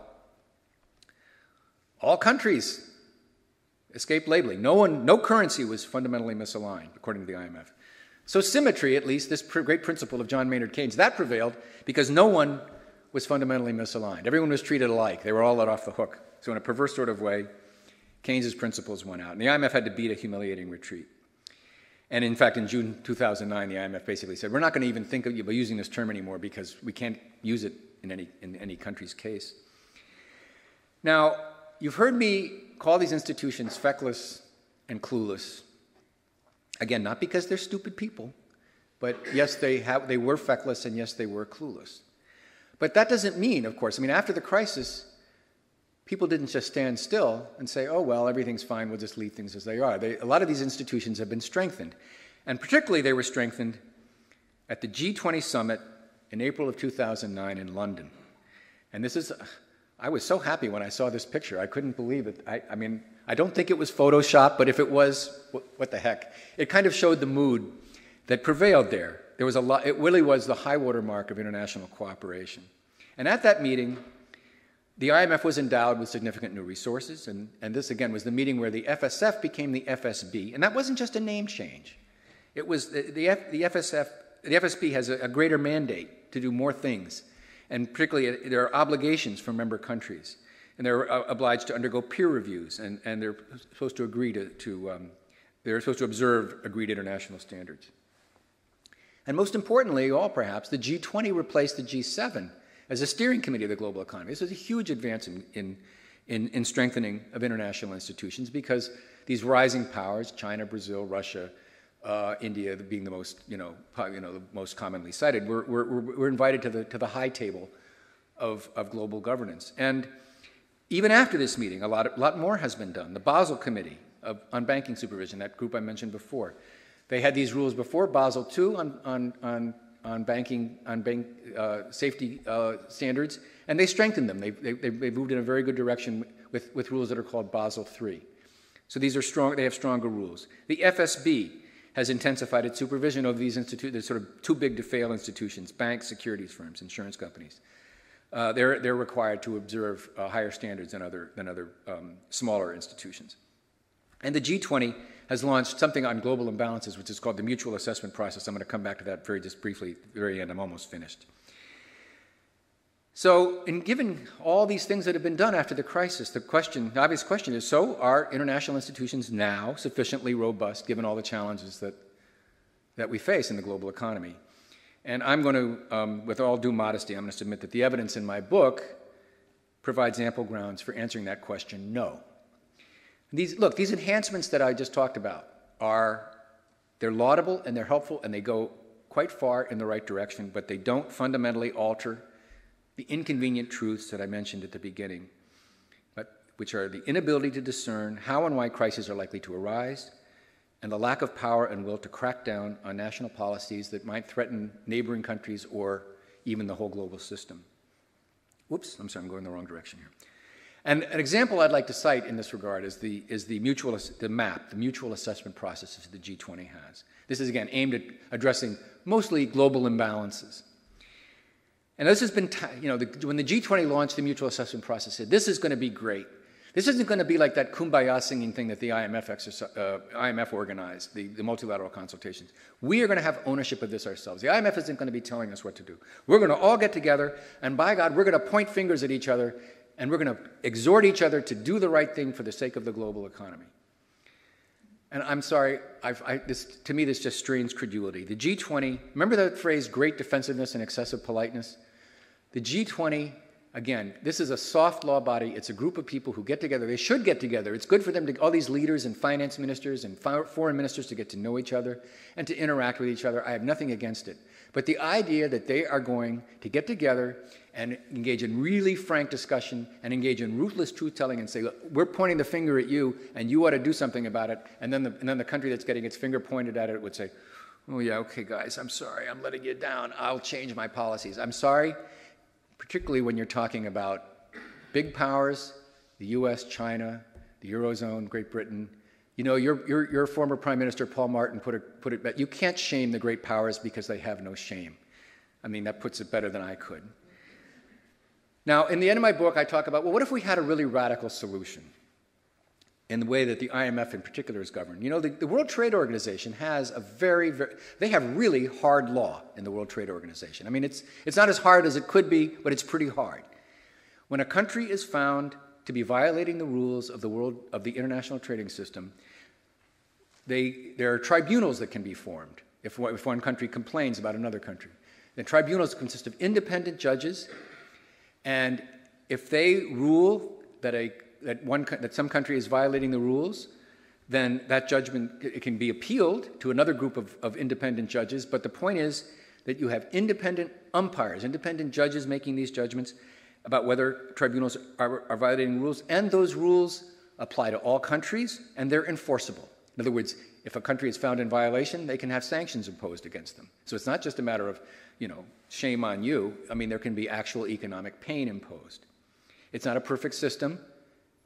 all countries escaped labeling. No currency was fundamentally misaligned, according to the IMF. So symmetry, at least, this great principle of John Maynard Keynes, that prevailed because no one was fundamentally misaligned. Everyone was treated alike. They were all let off the hook. So in a perverse sort of way, Keynes's principles won out, and the IMF had to beat a humiliating retreat. And in fact, in June 2009, the IMF basically said, we're not going to even think of you by using this term anymore because we can't use it in any country's case. Now, you've heard me call these institutions feckless and clueless. Again, not because they're stupid people, but yes, they were feckless, and yes, they were clueless. But that doesn't mean, of course, I mean, after the crisis, people didn't just stand still and say, oh, well, everything's fine, we'll just leave things as they are. A lot of these institutions have been strengthened. And particularly they were strengthened at the G20 summit in April of 2009 in London. And this is, I was so happy when I saw this picture. I couldn't believe it. I mean, I don't think it was Photoshop, but if it was, what the heck? It kind of showed the mood that prevailed there. It really was the high water mark of international cooperation. And at that meeting, the IMF was endowed with significant new resources, and this, again, was the meeting where the FSF became the FSB, and that wasn't just a name change. It was the FSB has a greater mandate to do more things, and particularly there are obligations for member countries, and they're obliged to undergo peer reviews, and they're supposed to agree they're supposed to observe agreed international standards. And most importantly, perhaps, the G20 replaced the G7 as a steering committee of the global economy. This was a huge advance in strengthening of international institutions because these rising powers, China, Brazil, Russia, India, being the most the most commonly cited, were invited to the high table of global governance. And even after this meeting, a lot more has been done. The Basel Committee on Banking Supervision, that group I mentioned before, they had these rules before Basel II on on banking, on bank safety standards, and they strengthened them. They moved in a very good direction with rules that are called Basel III. So these are strong, they have stronger rules. The FSB has intensified its supervision of these sort of too big to fail institutions, banks, securities firms, insurance companies. They're required to observe higher standards than other smaller institutions. And the G20 has launched something on global imbalances, which is called the mutual assessment process. I'm going to come back to that very just briefly at the very end. I'm almost finished. So, in given all these things that have been done after the crisis, the obvious question is, so are international institutions now sufficiently robust given all the challenges that we face in the global economy? And I'm going to, with all due modesty, I'm going to submit that the evidence in my book provides ample grounds for answering that question, no. These enhancements that I just talked about they're laudable and they're helpful and they go quite far in the right direction, but they don't fundamentally alter the inconvenient truths that I mentioned at the beginning, which are the inability to discern how and why crises are likely to arise, and the lack of power and will to crack down on national policies that might threaten neighboring countries or even the whole global system. Whoops, I'm sorry, I'm going the wrong direction here. And an example I'd like to cite in this regard is the mutual assessment processes that the G20 has. This is, again, aimed at addressing mostly global imbalances. And this has been, when the G20 launched the mutual assessment process, said, this is going to be great. This isn't going to be like that kumbaya singing thing that the IMF organized, the multilateral consultations. We are going to have ownership of this ourselves. The IMF isn't going to be telling us what to do. We're going to all get together, and by God, we're going to point fingers at each other, and we're going to exhort each other to do the right thing for the sake of the global economy. And I'm sorry, to me this just strains credulity. The G20, remember that phrase, great defensiveness and excessive politeness? The G20... Again, this is a soft law body. It's a group of people who get together. They should get together. It's good for them all these leaders and finance ministers and foreign ministers to get to know each other and to interact with each other. I have nothing against it. But the idea that they are going to get together and engage in really frank discussion and engage in ruthless truth-telling and say, look, we're pointing the finger at you and you ought to do something about it. And then the country that's getting its finger pointed at it would say, oh yeah, okay guys, I'm sorry. I'm letting you down. I'll change my policies. I'm sorry. Particularly when you're talking about big powers, the US, China, the Eurozone, Great Britain. You know, your former Prime Minister, Paul Martin, put it better. You can't shame the great powers because they have no shame. I mean, that puts it better than I could. Now, in the end of my book, I talk about, well, what if we had a really radical solution in the way that the IMF in particular is governed? You know, the World Trade Organization has a very, very, they have really hard law in the World Trade Organization. I mean, it's not as hard as it could be, but it's pretty hard. When a country is found to be violating the rules of the international trading system, there are tribunals that can be formed if one country complains about another country. The tribunals consist of independent judges, and if they rule that some country is violating the rules, then that judgment it can be appealed to another group of independent judges. But the point is that you have independent umpires, independent judges making these judgments about whether tribunals are violating rules, and those rules apply to all countries, and they're enforceable. In other words, if a country is found in violation, they can have sanctions imposed against them. So it's not just a matter of, you know, shame on you. I mean, there can be actual economic pain imposed. It's not a perfect system.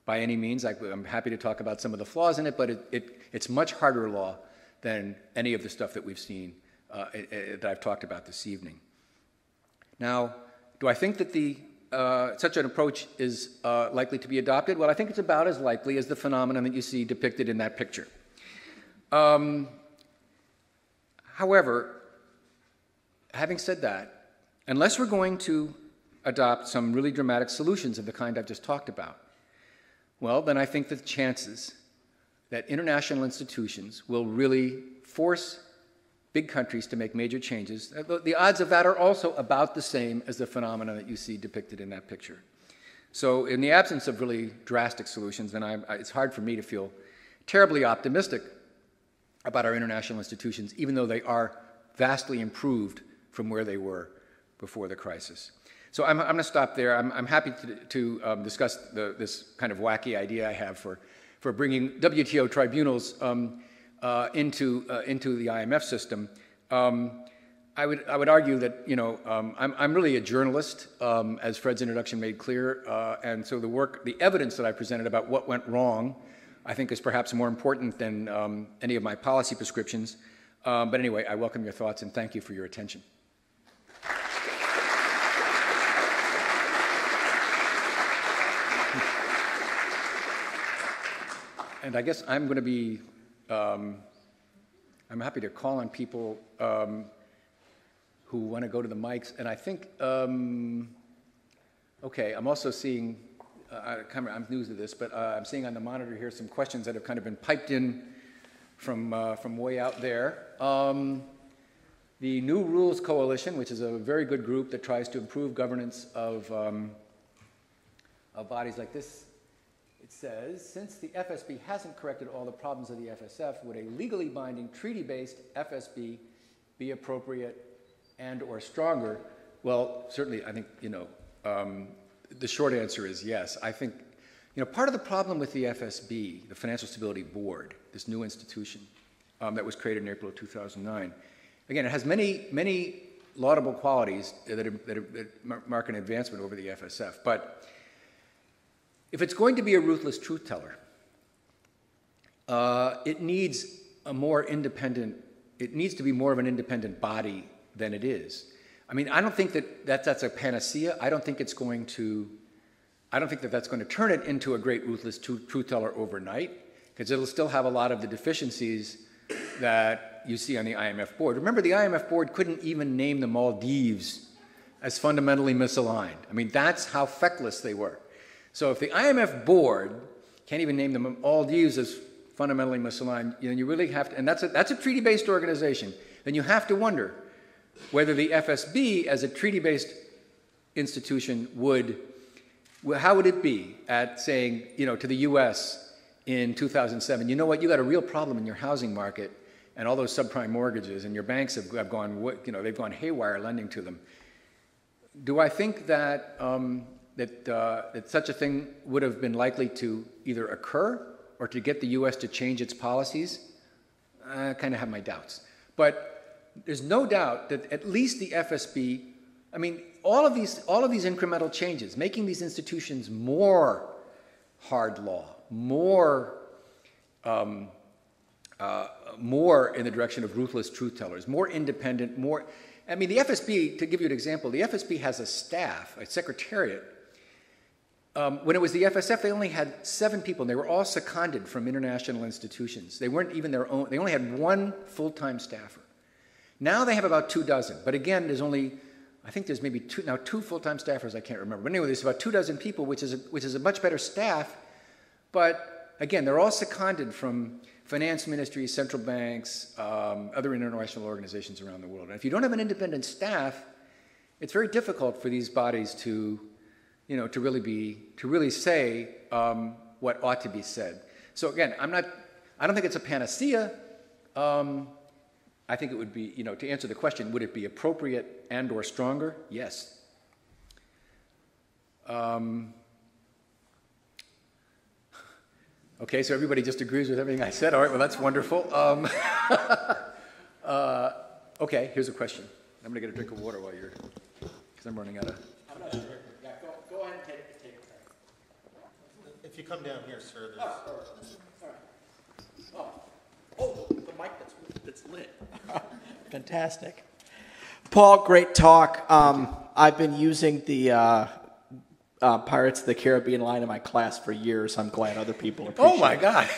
By any means, I'm happy to talk about some of the flaws in it, but it's much harder law than any of the stuff that we've seen that I've talked about this evening. Now, do I think that such an approach is likely to be adopted? Well, I think it's about as likely as the phenomenon that you see depicted in that picture. However, having said that, unless we're going to adopt some really dramatic solutions of the kind I've just talked about, well, then I think the chances that international institutions will really force big countries to make major changes, the odds of that are also about the same as the phenomena that you see depicted in that picture. So in the absence of really drastic solutions, then it's hard for me to feel terribly optimistic about our international institutions, even though they are vastly improved from where they were before the crisis. So I'm going to stop there. I'm happy to discuss this kind of wacky idea I have for bringing WTO tribunals into the IMF system. I would argue that, you know, I'm really a journalist, as Fred's introduction made clear, and so the evidence that I presented about what went wrong, I think is perhaps more important than any of my policy prescriptions. But anyway, I welcome your thoughts and thank you for your attention. And I guess I'm going to be, I'm happy to call on people who want to go to the mics. And I think, okay, I'm also seeing, I'm new to this, but I'm seeing on the monitor here some questions that have kind of been piped in from way out there. The New Rules Coalition, which is a very good group that tries to improve governance of bodies like this, it says, since the FSB hasn't corrected all the problems of the FSF, would a legally binding treaty-based FSB be appropriate and or stronger? Well, certainly, I think, you know, the short answer is yes. I think, you know, part of the problem with the FSB, the Financial Stability Board, this new institution that was created in April of 2009, again, it has many, many laudable qualities that mark an advancement over the FSF, but if it's going to be a ruthless truth teller, it needs a more independent, it needs to be more of an independent body than it is. I mean, I don't think that's a panacea. I don't think it's going to, I don't think that that's going to turn it into a great ruthless truth teller overnight, because it'll still have a lot of the deficiencies that you see on the IMF board. Remember, the IMF board couldn't even name the Maldives as fundamentally misaligned. I mean, that's how feckless they were. So if the IMF board can't even name them all these as fundamentally misaligned, you know, you really have to, and that's a treaty-based organization, then you have to wonder whether the FSB as a treaty-based institution would, how would it be at saying, you know, to the US in 2007, you know what, you got a real problem in your housing market and all those subprime mortgages and your banks have gone, you know, they've gone haywire lending to them. Do I think that, that such a thing would have been likely to either occur or to get the U.S. to change its policies? I kind of have my doubts. But there's no doubt that at least the FSB, I mean, all of these incremental changes, making these institutions more hard law, more, more in the direction of ruthless truth tellers, more independent, more, I mean, the FSB, to give you an example, the FSB has a staff, a secretariat. When it was the FSF, they only had 7 people, and they were all seconded from international institutions. They weren't even their own. They only had 1 full-time staffer. Now they have about 2 dozen. But again, there's only, I think there's maybe 2 full-time staffers. I can't remember. But anyway, there's about 2 dozen people, which is a much better staff. But again, they're all seconded from finance ministries, central banks, other international organizations around the world. And if you don't have an independent staff, it's very difficult for these bodies to, you know, to really say what ought to be said. So again, I don't think it's a panacea. I think it would be, you know, to answer the question, would it be appropriate and or stronger? Yes. Okay, so everybody just agrees with everything I said. All right, well, that's wonderful. Okay, here's a question. I'm gonna get a drink of water while you're, because I'm running out of. I'm not sure. Go ahead and take it. If you come down here, sir, there's... Oh, all right. Oh, the mic that's lit. Fantastic. Paul, great talk. I've been using the Pirates of the Caribbean line in my class for years. I'm glad other people appreciate it. Oh, my God.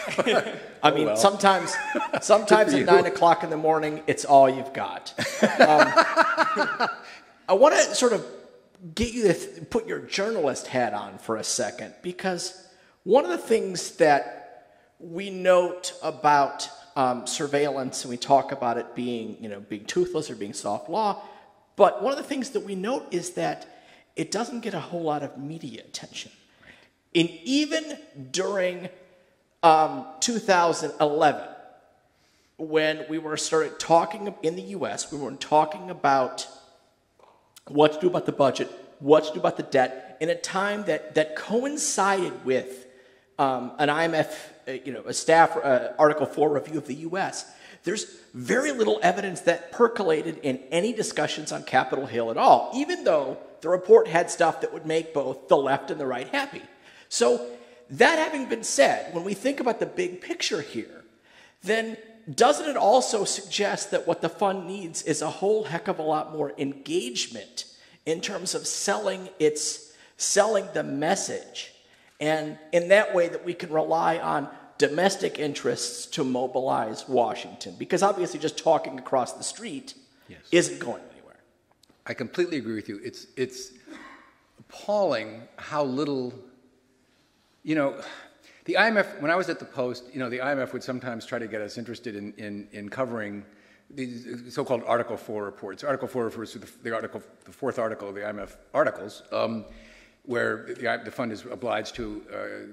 I mean, well. sometimes at 9 o'clock in the morning, it's all you've got. I want to sort of get you to put your journalist hat on for a second, because one of the things that we note about surveillance, and we talk about it being, you know, being toothless or being soft law, but one of the things that we note is that it doesn't get a whole lot of media attention. And even during 2011, when we were started talking in the U.S., we were talking about what to do about the budget, what to do about the debt, in a time that coincided with an IMF, you know, a staff Article 4 review of the U.S. There's very little evidence that percolated in any discussions on Capitol Hill at all, even though the report had stuff that would make both the left and the right happy. So that having been said, when we think about the big picture here, then doesn't it also suggest that what the fund needs is a whole heck of a lot more engagement in terms of selling the message, and in that way that we can rely on domestic interests to mobilize Washington? Because obviously just talking across the street isn't going anywhere. I completely agree with you. It's appalling how little, you know, the IMF, when I was at the Post, you know, the IMF would sometimes try to get us interested in covering these so-called Article 4 reports. Article 4 refers to the fourth article of the IMF articles, where the fund is obliged to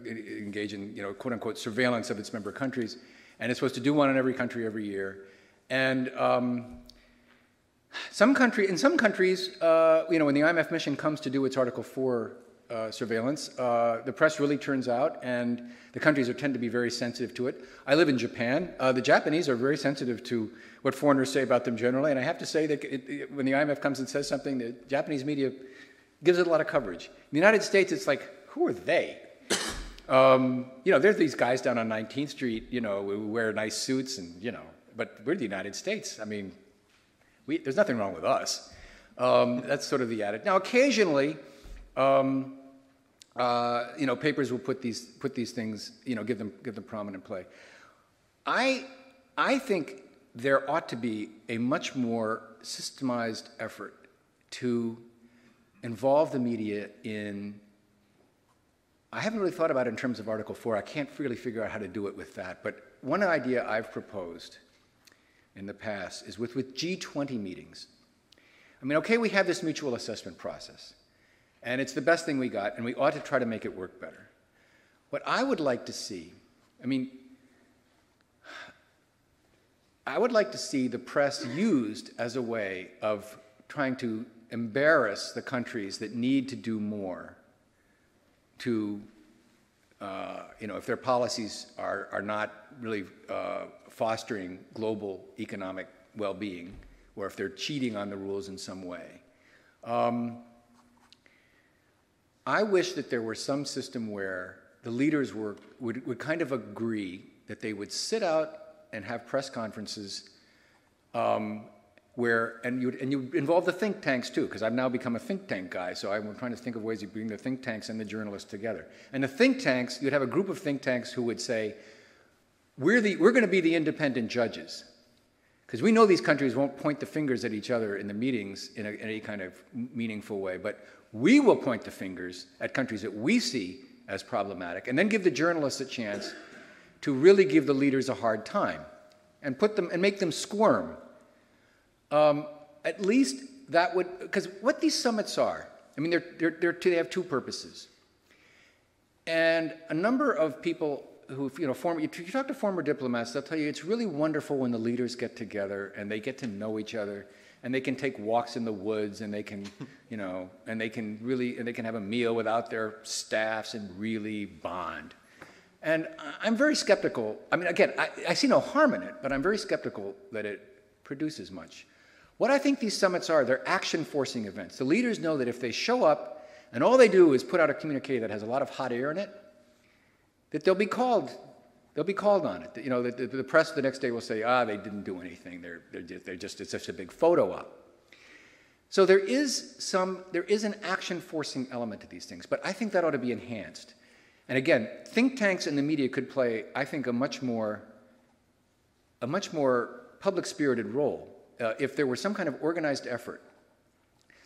engage in, you know, quote-unquote surveillance of its member countries, and it's supposed to do one in every country every year. And in some countries, you know, when the IMF mission comes to do its Article 4 surveillance, the press really turns out, and the countries tend to be very sensitive to it. I live in Japan. The Japanese are very sensitive to what foreigners say about them generally, and I have to say that when the IMF comes and says something, the Japanese media gives it a lot of coverage. In the United States, it's like, who are they? You know, there's these guys down on 19th Street, you know, who wear nice suits, and, you know, but we're the United States. I mean, there's nothing wrong with us. That's sort of the attitude. Now, occasionally, you know, papers will put these things, you know, give them prominent play. I think there ought to be a much more systemized effort to involve the media in. I haven't really thought about it in terms of Article 4. I can't really figure out how to do it with that. But one idea I've proposed in the past is with G20 meetings. I mean, okay, we have this mutual assessment process, and it's the best thing we got, and we ought to try to make it work better. What I would like to see, I mean, I would like to see the press used as a way of trying to embarrass the countries that need to do more to, you know, if their policies are not really fostering global economic well-being, or if they're cheating on the rules in some way. I wish that there were some system where the leaders would kind of agree that they would sit out and have press conferences where, and you'd involve the think tanks too, because I've now become a think tank guy, so I'm trying to think of ways you bring the think tanks and the journalists together. And the think tanks, you'd have a group of think tanks who would say, we're going to be the independent judges, because we know these countries won't point the fingers at each other in the meetings in any kind of meaningful way, but we will point the fingers at countries that we see as problematic, and then give the journalists a chance to really give the leaders a hard time and make them squirm. At least that would, because what these summits are, I mean, they have two purposes. And a number of people who, you know, you talk to former diplomats, they'll tell you it's really wonderful when the leaders get together and they get to know each other, and they can take walks in the woods, and they can, you know, and they can have a meal without their staffs and really bond. And I'm very skeptical. I mean, again, I see no harm in it, but I'm very skeptical that it produces much. What I think these summits are, they're action-forcing events. The leaders know that if they show up and all they do is put out a communique that has a lot of hot air in it, that they'll be called on it. You know, the press the next day will say, ah, they didn't do anything. They're just, it's just a big photo op. So there is an action-forcing element to these things, but I think that ought to be enhanced. And again, think tanks and the media could play, I think, a much more public-spirited role if there were some kind of organized effort.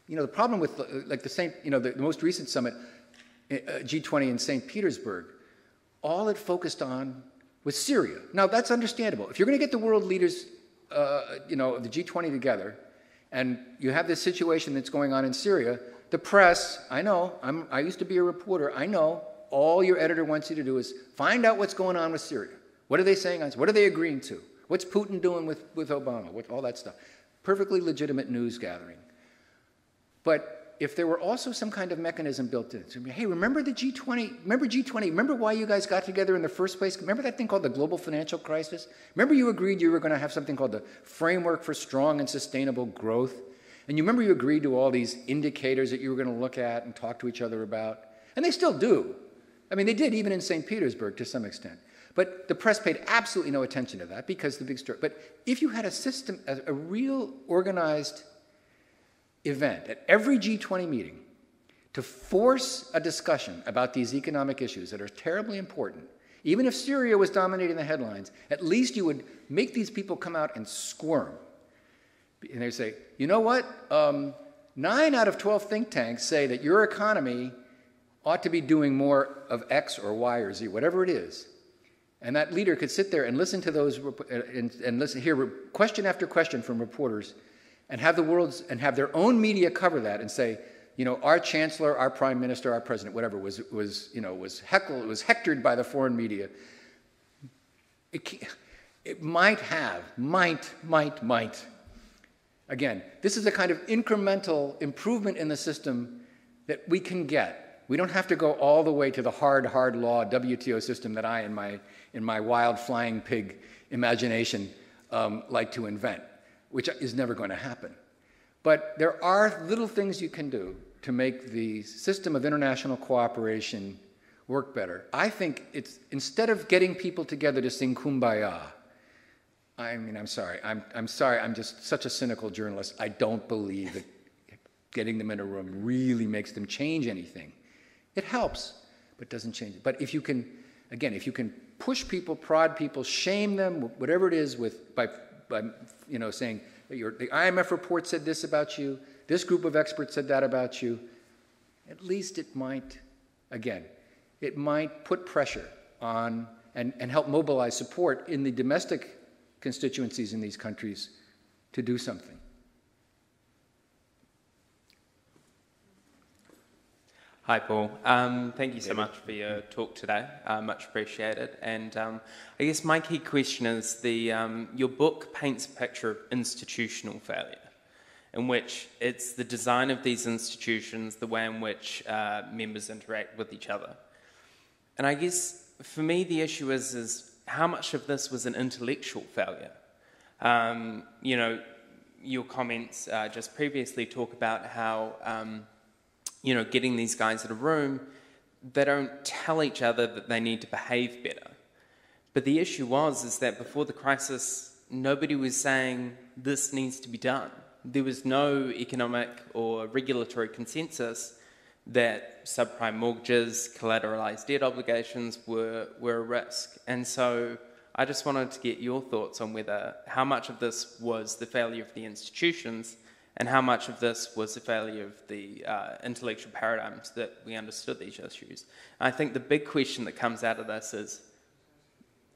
You know, the problem with, like the most recent summit, G20 in St. Petersburg, all it focused on with Syria. Now, that's understandable. If you're going to get the world leaders, you know, the G20 together, and you have this situation that's going on in Syria, the press, I know, I used to be a reporter, I know, all your editor wants you to do is find out what's going on with Syria. What are they saying? What are they agreeing to? What's Putin doing with Obama? All that stuff. Perfectly legitimate news gathering. But if there were also some kind of mechanism built in, so, hey, remember the G20? Remember G20? Remember why you guys got together in the first place? Remember that thing called the global financial crisis? Remember you agreed you were going to have something called the Framework for Strong and Sustainable Growth? And you remember you agreed to all these indicators that you were going to look at and talk to each other about? And they still do. I mean, they did even in St. Petersburg to some extent. But the press paid absolutely no attention to that because the big story. But if you had a system, a real organized event at every G20 meeting to force a discussion about these economic issues that are terribly important, even if Syria was dominating the headlines, at least you would make these people come out and squirm. And they say, you know what? 9 out of 12 think tanks say that your economy ought to be doing more of X or Y or Z, whatever it is. And that leader could sit there and listen to those and listen, hear question after question from reporters and have the world's and have their own media cover that and say, you know, our chancellor, our prime minister, our president, whatever was hectored by the foreign media. It might have, might. Again, this is a kind of incremental improvement in the system that we can get. We don't have to go all the way to the hard law WTO system that I, in my wild flying pig imagination, like to invent, which is never going to happen. But there are little things you can do to make the system of international cooperation work better. I think it's, instead of getting people together to sing Kumbaya, I mean, I'm sorry, I'm just such a cynical journalist. I don't believe that getting them in a room really makes them change anything. It helps, but doesn't change it. But if you can, again, if you can push people, prod people, shame them, whatever it is, with by you know, saying that the IMF report said this about you, this group of experts said that about you, at least it might, again, it might put pressure on and help mobilize support in the domestic constituencies in these countries to do something. Hi, Paul. Thank you so much for your talk today. Much appreciated. And I guess my key question is your book paints a picture of institutional failure, in which it's the design of these institutions, the way in which members interact with each other. And I guess for me the issue is how much of this was an intellectual failure? You know, your comments just previously talk about how you know, getting these guys in a room, they don't tell each other that they need to behave better. But the issue is that before the crisis, nobody was saying this needs to be done. There was no economic or regulatory consensus that subprime mortgages, collateralized debt obligations were a risk. And so I just wanted to get your thoughts on whether, how much of this was the failure of the institutions and how much of this was the failure of the intellectual paradigms that we understood these issues. I think the big question that comes out of this is,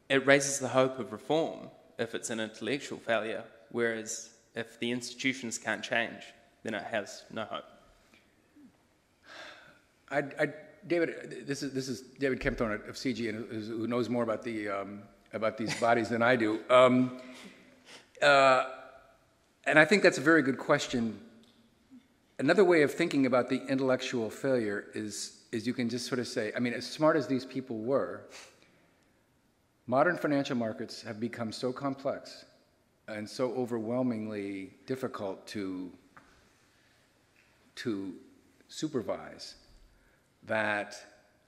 it raises the hope of reform if it's an intellectual failure, whereas if the institutions can't change, then it has no hope. David, this is David Kempthorne of CIGI, who knows more about the about these bodies than I do. And I think that's a very good question. Another way of thinking about the intellectual failure is you can just sort of say, I mean, as smart as these people were, modern financial markets have become so complex and so overwhelmingly difficult to supervise that,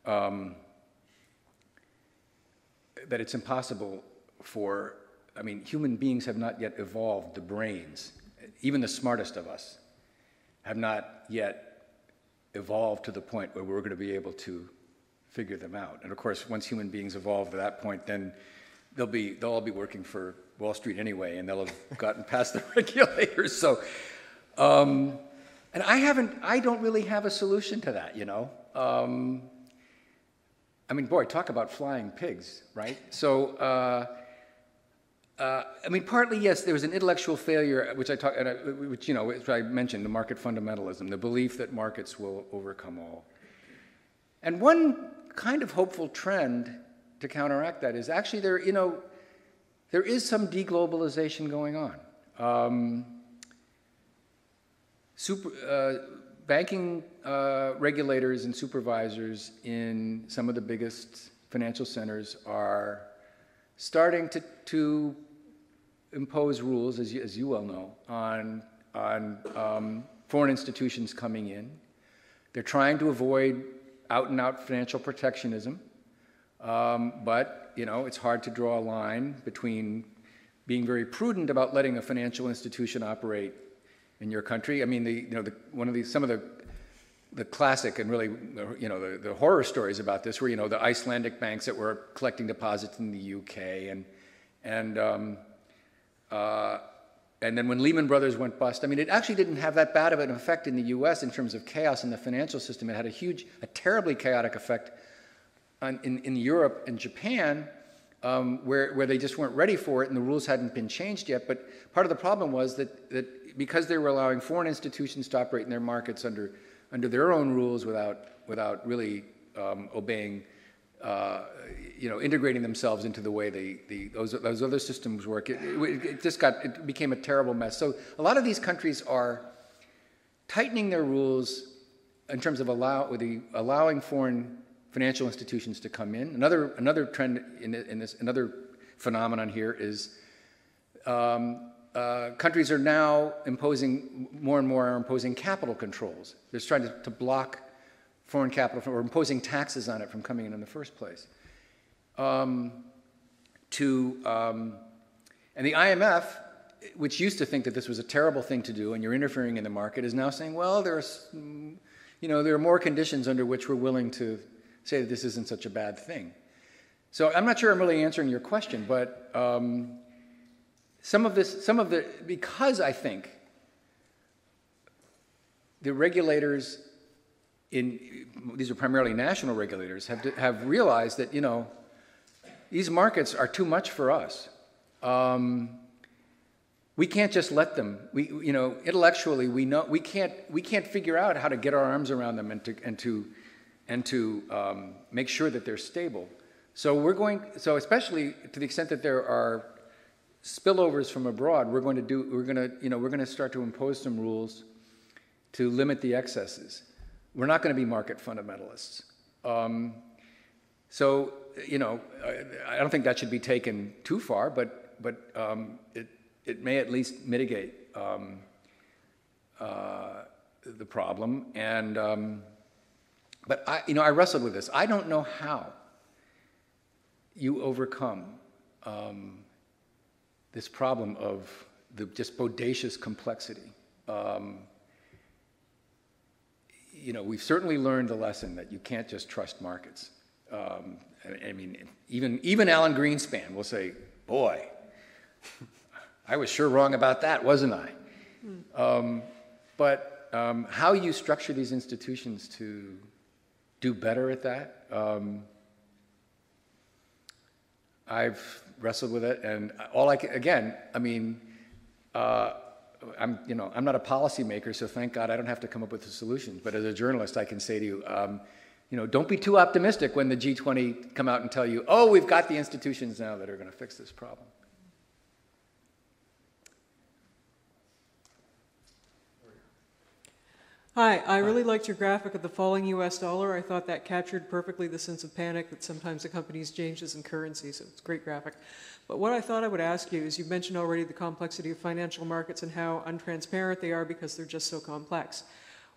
that it's impossible for, I mean, human beings have not yet evolved the brains. Even the smartest of us have not yet evolved to the point where we're going to be able to figure them out. And of course, once human beings evolve to that point, then they'll all be working for Wall Street anyway, and they'll have gotten past the regulators. So, and I don't really have a solution to that, you know. I mean, boy, talk about flying pigs, right? So. I mean, partly, yes, there was an intellectual failure, which you know, I mentioned, the market fundamentalism, the belief that markets will overcome all. And one kind of hopeful trend to counteract that is actually there, you know, there is some deglobalization going on. banking regulators and supervisors in some of the biggest financial centers are starting to impose rules, as you well know, on foreign institutions coming in. They're trying to avoid out-and-out financial protectionism, but you know, it's hard to draw a line between being very prudent about letting a financial institution operate in your country. I mean, some of the classic and really, you know, the horror stories about this were, you know, the Icelandic banks that were collecting deposits in the UK, and then when Lehman Brothers went bust, I mean, it actually didn't have that bad of an effect in the U.S. in terms of chaos in the financial system. It had a terribly chaotic effect in Europe and Japan, where they just weren't ready for it, and the rules hadn't been changed yet. But part of the problem was that because they were allowing foreign institutions to operate in their markets under their own rules without really obeying, you know, integrating themselves into the way those other systems work, it became a terrible mess. So a lot of these countries are tightening their rules in terms of allowing foreign financial institutions to come in. Another trend another phenomenon here is countries are now imposing capital controls. They're trying to block foreign capital or imposing taxes on it from coming in the first place. And the IMF, which used to think that this was a terrible thing to do and you're interfering in the market, is now saying, well, there are more conditions under which we're willing to say that this isn't such a bad thing. So I'm not sure I'm really answering your question, but because I think the regulators these are primarily national regulators, have realized that, you know, these markets are too much for us. We can't just let them. Intellectually, we know we can't figure out how to get our arms around them and to make sure that they're stable. So especially to the extent that there are spillovers from abroad, we're going to start to impose some rules to limit the excesses. We're not going to be market fundamentalists. So, you know, I don't think that should be taken too far, but it may at least mitigate the problem. And but I wrestled with this. I don't know how you overcome this problem of the just bodacious complexity. You know, we've certainly learned the lesson that you can't just trust markets. I mean, even Alan Greenspan will say, boy, I was sure wrong about that, wasn't I? But how you structure these institutions to do better at that, I've wrestled with it. And I'm not a policymaker, so thank God I don't have to come up with the solutions. But as a journalist, I can say to you, you know, don't be too optimistic when the G20 come out and tell you, oh, we've got the institutions now that are going to fix this problem. Hi, I really liked your graphic of the falling U.S. dollar. I thought that captured perfectly the sense of panic that sometimes accompanies changes in currency, so it's a great graphic. But what I thought I would ask you is, you mentioned already the complexity of financial markets and how untransparent they are because they're just so complex.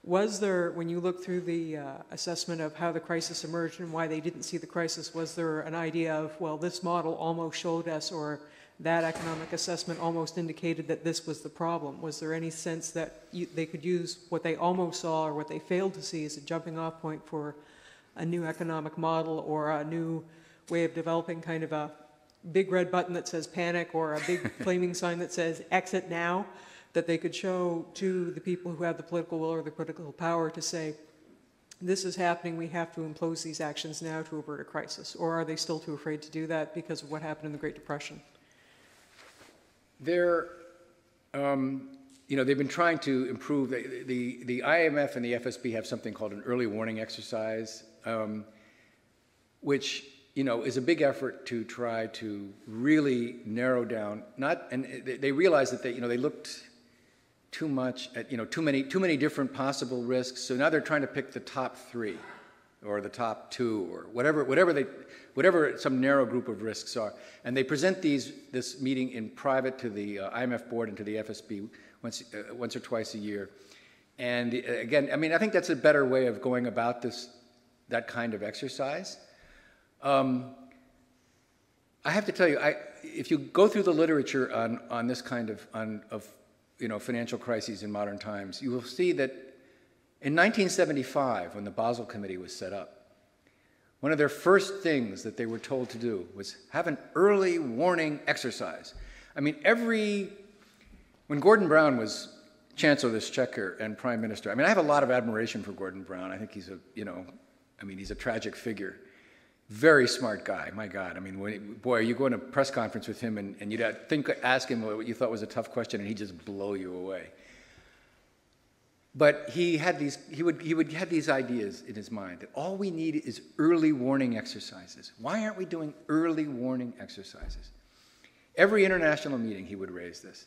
Was there, when you look through the assessment of how the crisis emerged and why they didn't see the crisis, was there an idea of, well, this model almost showed us, or that economic assessment almost indicated that this was the problem? Was there any sense that they could use what they almost saw or what they failed to see as a jumping off point for a new economic model or a new way of developing kind of a big red button that says panic or a big flaming sign that says exit now, that they could show to the people who have the political will or the political power to say, this is happening, we have to impose these actions now to avert a crisis? Or are they still too afraid to do that because of what happened in the Great Depression? You know, they've been trying to improve. The IMF and the FSB have something called an early warning exercise, which, you know, is a big effort to try to really narrow down. And they realized that they looked too much, too many different possible risks. So now they're trying to pick the top three, or the top two, or whatever some narrow group of risks are. And they present this meeting in private to the IMF board and to the FSB once or twice a year. And again, I mean, I think that's a better way of going about that kind of exercise. I have to tell you, if you go through the literature on this kind of financial crises in modern times, you will see that in 1975, when the Basel Committee was set up, one of their first things that they were told to do was have an early warning exercise. I mean, when Gordon Brown was Chancellor of the Exchequer and Prime Minister, I mean, I have a lot of admiration for Gordon Brown. I think he's he's a tragic figure. Very smart guy, my God. I mean, boy, you go in a press conference with him and you'd ask him what you thought was a tough question and he'd just blow you away. But he had these ideas in his mind that all we need is early warning exercises. Why aren't we doing early warning exercises? Every international meeting he would raise this.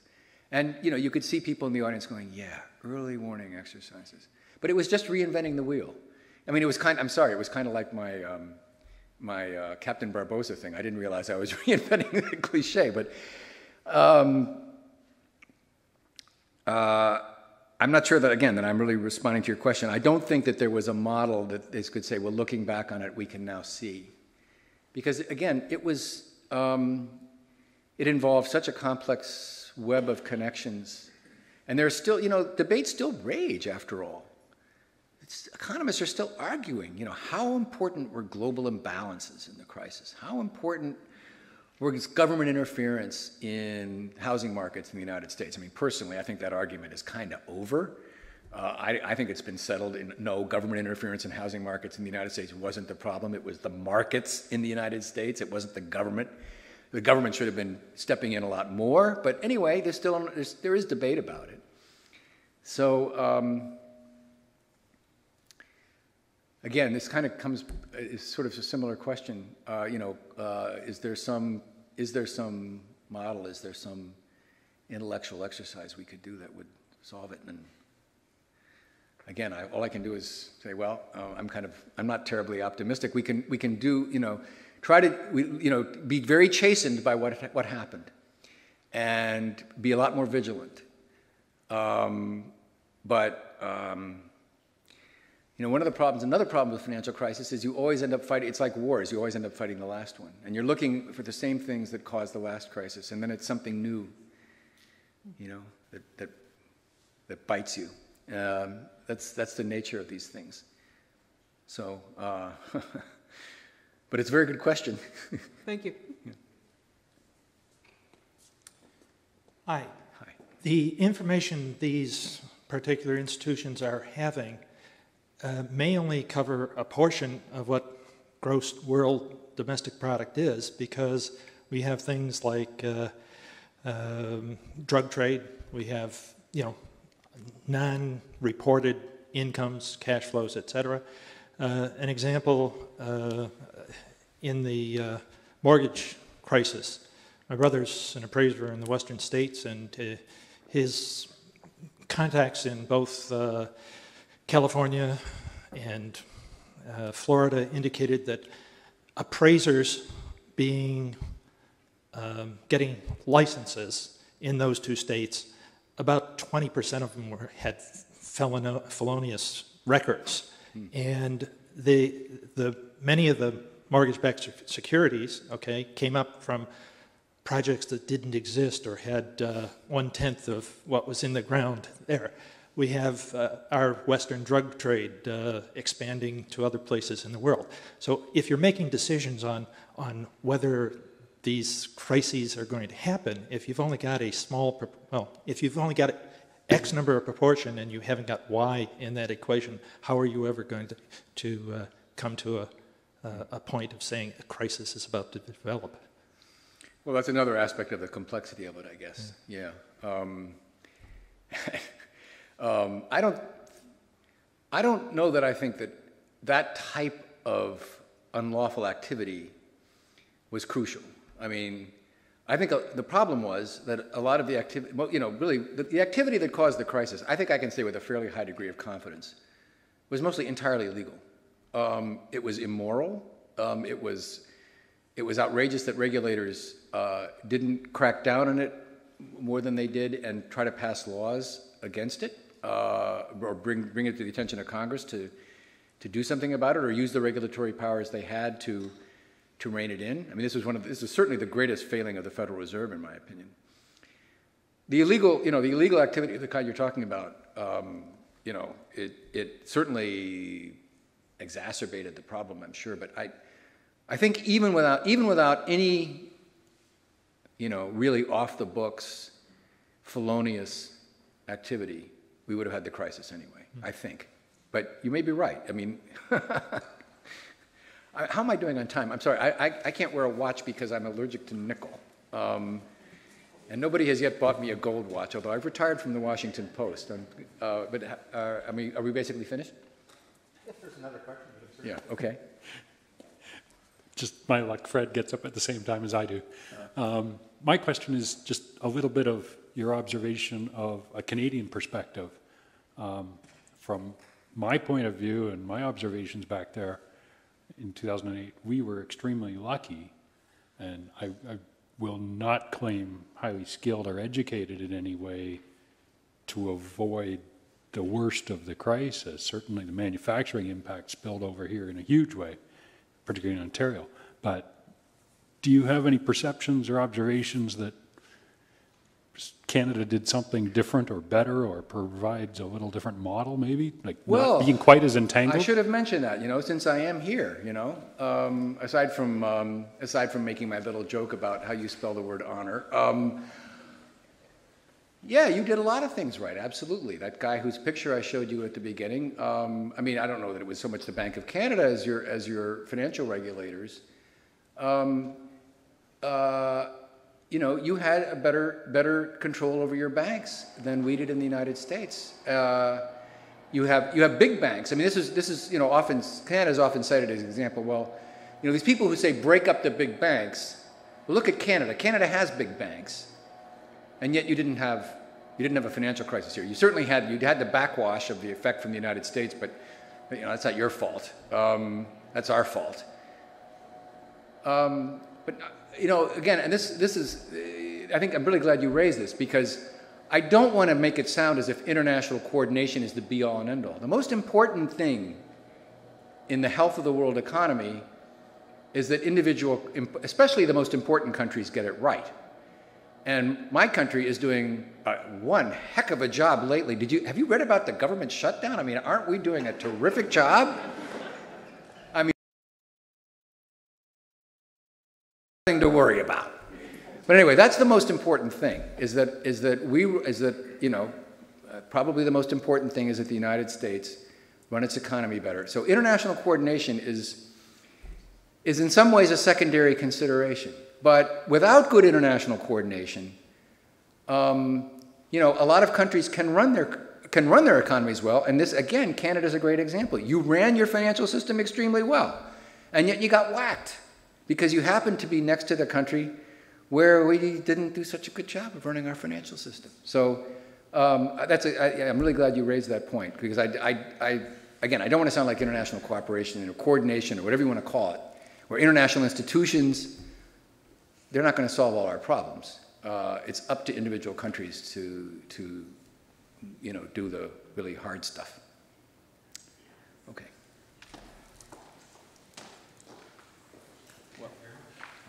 And you could see people in the audience going, yeah, early warning exercises. But it was just reinventing the wheel. I mean, it was kind of like my Captain Barbosa thing. I didn't realize I was reinventing the cliche, but I'm not sure that I'm really responding to your question. I don't think that there was a model that they could say, well, looking back on it, we can now see. Because again, it involved such a complex web of connections. And there's still, debates still rage after all. Economists are still arguing, how important were global imbalances in the crisis? How important were government interference in housing markets in the United States? I mean, personally, I think that argument is kind of over. I think it's been settled in no, government interference in housing markets in the United States wasn't the problem. It was the markets in the United States. It wasn't the government. The government should have been stepping in a lot more. But anyway, there is debate about it. So. Again, this kind of is sort of a similar question. Is there some model? Is there some intellectual exercise we could do that would solve it? And again, all I can do is say, well, I'm not terribly optimistic. We can do, be very chastened by what happened, and be a lot more vigilant. Another problem with financial crisis is you always end up fighting, it's like wars, you always end up fighting the last one. And you're looking for the same things that caused the last crisis, and then it's something new, that bites you. That's the nature of these things. So, but it's a very good question. Thank you. Yeah. Hi. The information these particular institutions are having may only cover a portion of what gross world domestic product is, because we have things like drug trade, we have non-reported incomes, cash flows, etc. An example in the mortgage crisis, my brother's an appraiser in the Western States, and his contacts in both California and Florida indicated that appraisers getting licenses in those two states, about 20% of them had felonious records. Mm. And many of the mortgage-backed securities, came up from projects that didn't exist or had 1/10 of what was in the ground there. We have our Western drug trade expanding to other places in the world. So if you're making decisions on whether these crises are going to happen, if you've only got if you've only got X number of proportion and you haven't got Y in that equation, how are you ever going to come to a point of saying a crisis is about to develop? Well, that's another aspect of the complexity of it, I guess. Yeah. I don't know that I think that type of unlawful activity was crucial. I mean, I think the problem was that a lot of the activity, really the activity that caused the crisis, I think I can say with a fairly high degree of confidence, was mostly entirely illegal. It was immoral. It was outrageous that regulators didn't crack down on it more than they did and try to pass laws against it or bring it to the attention of Congress to do something about it or use the regulatory powers they had to rein it in. I mean, this was certainly the greatest failing of the Federal Reserve, in my opinion. The illegal, the illegal activity of the kind you're talking about, it certainly exacerbated the problem, I'm sure. But I think even without any, really off the books, felonious activity, we would have had the crisis anyway. I think. But you may be right. I mean. How am I doing on time? I'm sorry, I can't wear a watch because I'm allergic to nickel. And nobody has yet bought me a gold watch, although I've retired from the Washington Post. Are we basically finished? If there's another question. Yeah, okay. Just my luck, Fred gets up at the same time as I do. My question is just a little bit of your observation of a Canadian perspective. From my point of view and my observations back there, in 2008, we were extremely lucky, and I will not claim highly skilled or educated in any way to avoid the worst of the crisis. Certainly the manufacturing impact spilled over here in a huge way, particularly in Ontario. But do you have any perceptions or observations that Canada did something different or better or provides a little different model maybe? Like not being quite as entangled? I should have mentioned that, since I am here, aside from making my little joke about how you spell the word honor. Yeah, you did a lot of things right, absolutely. That guy whose picture I showed you at the beginning, I don't know that it was so much the Bank of Canada as your financial regulators. You had a better control over your banks than we did in the United States. You have big banks. I mean, this is often Canada's often cited as an example. Well, these people who say break up the big banks. Well, look at Canada. Canada has big banks, and yet you didn't have a financial crisis here. You certainly had the backwash of the effect from the United States, but that's not your fault. That's our fault. But. Again, and this is, I think I'm really glad you raised this because I don't want to make it sound as if international coordination is the be-all and end-all. The most important thing in the health of the world economy is that individual, especially the most important countries, get it right. And my country is doing one heck of a job lately. Have you read about the government shutdown? I mean, aren't we doing a terrific job? To worry about. But anyway, that's the most important thing, probably the most important thing is that the United States run its economy better. So international coordination is in some ways a secondary consideration. But without good international coordination, a lot of countries can run their economies well, and this again, Canada's a great example. You ran your financial system extremely well, and yet you got whacked. Because you happen to be next to the country where we didn't do such a good job of running our financial system. So I'm really glad you raised that point because I don't want to sound like international cooperation or coordination or whatever you want to call it, where international institutions, they're not going to solve all our problems. It's up to individual countries to do the really hard stuff.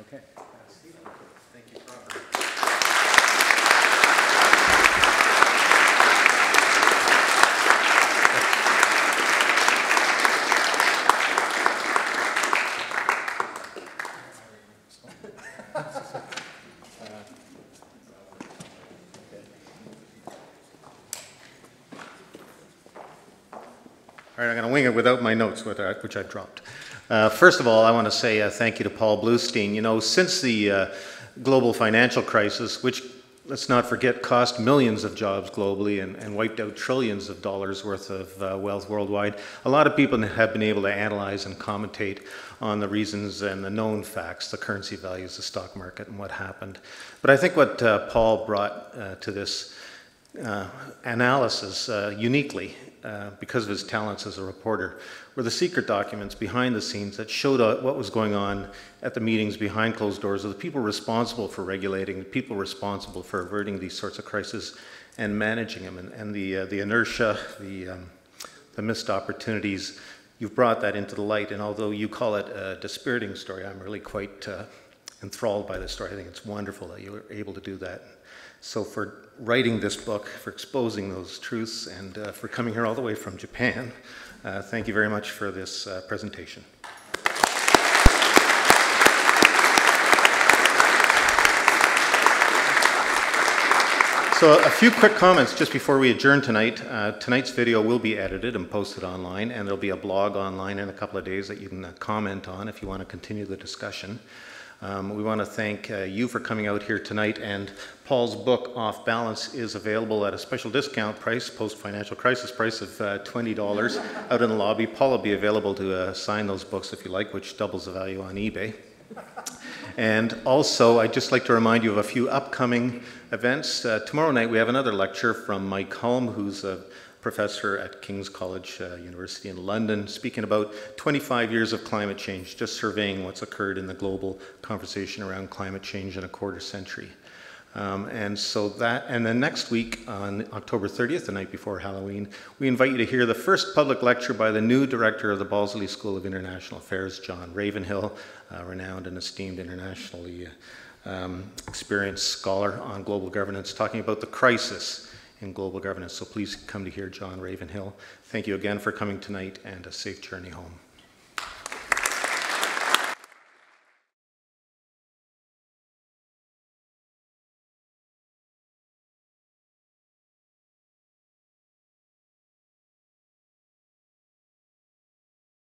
Okay. Thank you, Robert. All right, I'm going to wing it without my notes, which I dropped. First of all, I want to say thank you to Paul Blustein. Since the global financial crisis, which let's not forget, cost millions of jobs globally and wiped out trillions of dollars worth of wealth worldwide. A lot of people have been able to analyze and commentate on the reasons and the known facts, the currency values, the stock market, and what happened. But I think what Paul brought to this analysis uniquely, because of his talents as a reporter, were the secret documents behind the scenes that showed what was going on at the meetings behind closed doors of the people responsible for regulating, the people responsible for averting these sorts of crises and managing them, and the inertia, the missed opportunities. You've brought that into the light, and although you call it a dispiriting story, I'm really quite enthralled by this story. I think it's wonderful that you were able to do that. So for writing this book, for exposing those truths, and for coming here all the way from Japan, thank you very much for this presentation. So a few quick comments just before we adjourn tonight. Tonight's video will be edited and posted online, and there'll be a blog online in a couple of days that you can comment on if you want to continue the discussion. We want to thank you for coming out here tonight, and Paul's book, Off Balance, is available at a special discount price, post-financial crisis price of $20 out in the lobby. Paul will be available to sign those books if you like, which doubles the value on eBay. And also, I'd just like to remind you of a few upcoming events. Tomorrow night, we have another lecture from Mike Holm, who's a professor at King's College University in London, speaking about 25 years of climate change, just surveying what's occurred in the global conversation around climate change in a quarter century. And then next week on October 30th, the night before Halloween, we invite you to hear the first public lecture by the new director of the Bosley School of International Affairs, John Ravenhill, a renowned and esteemed internationally experienced scholar on global governance, talking about the crisis in global governance. So please come to hear John Ravenhill. Thank you again for coming tonight, and a safe journey home.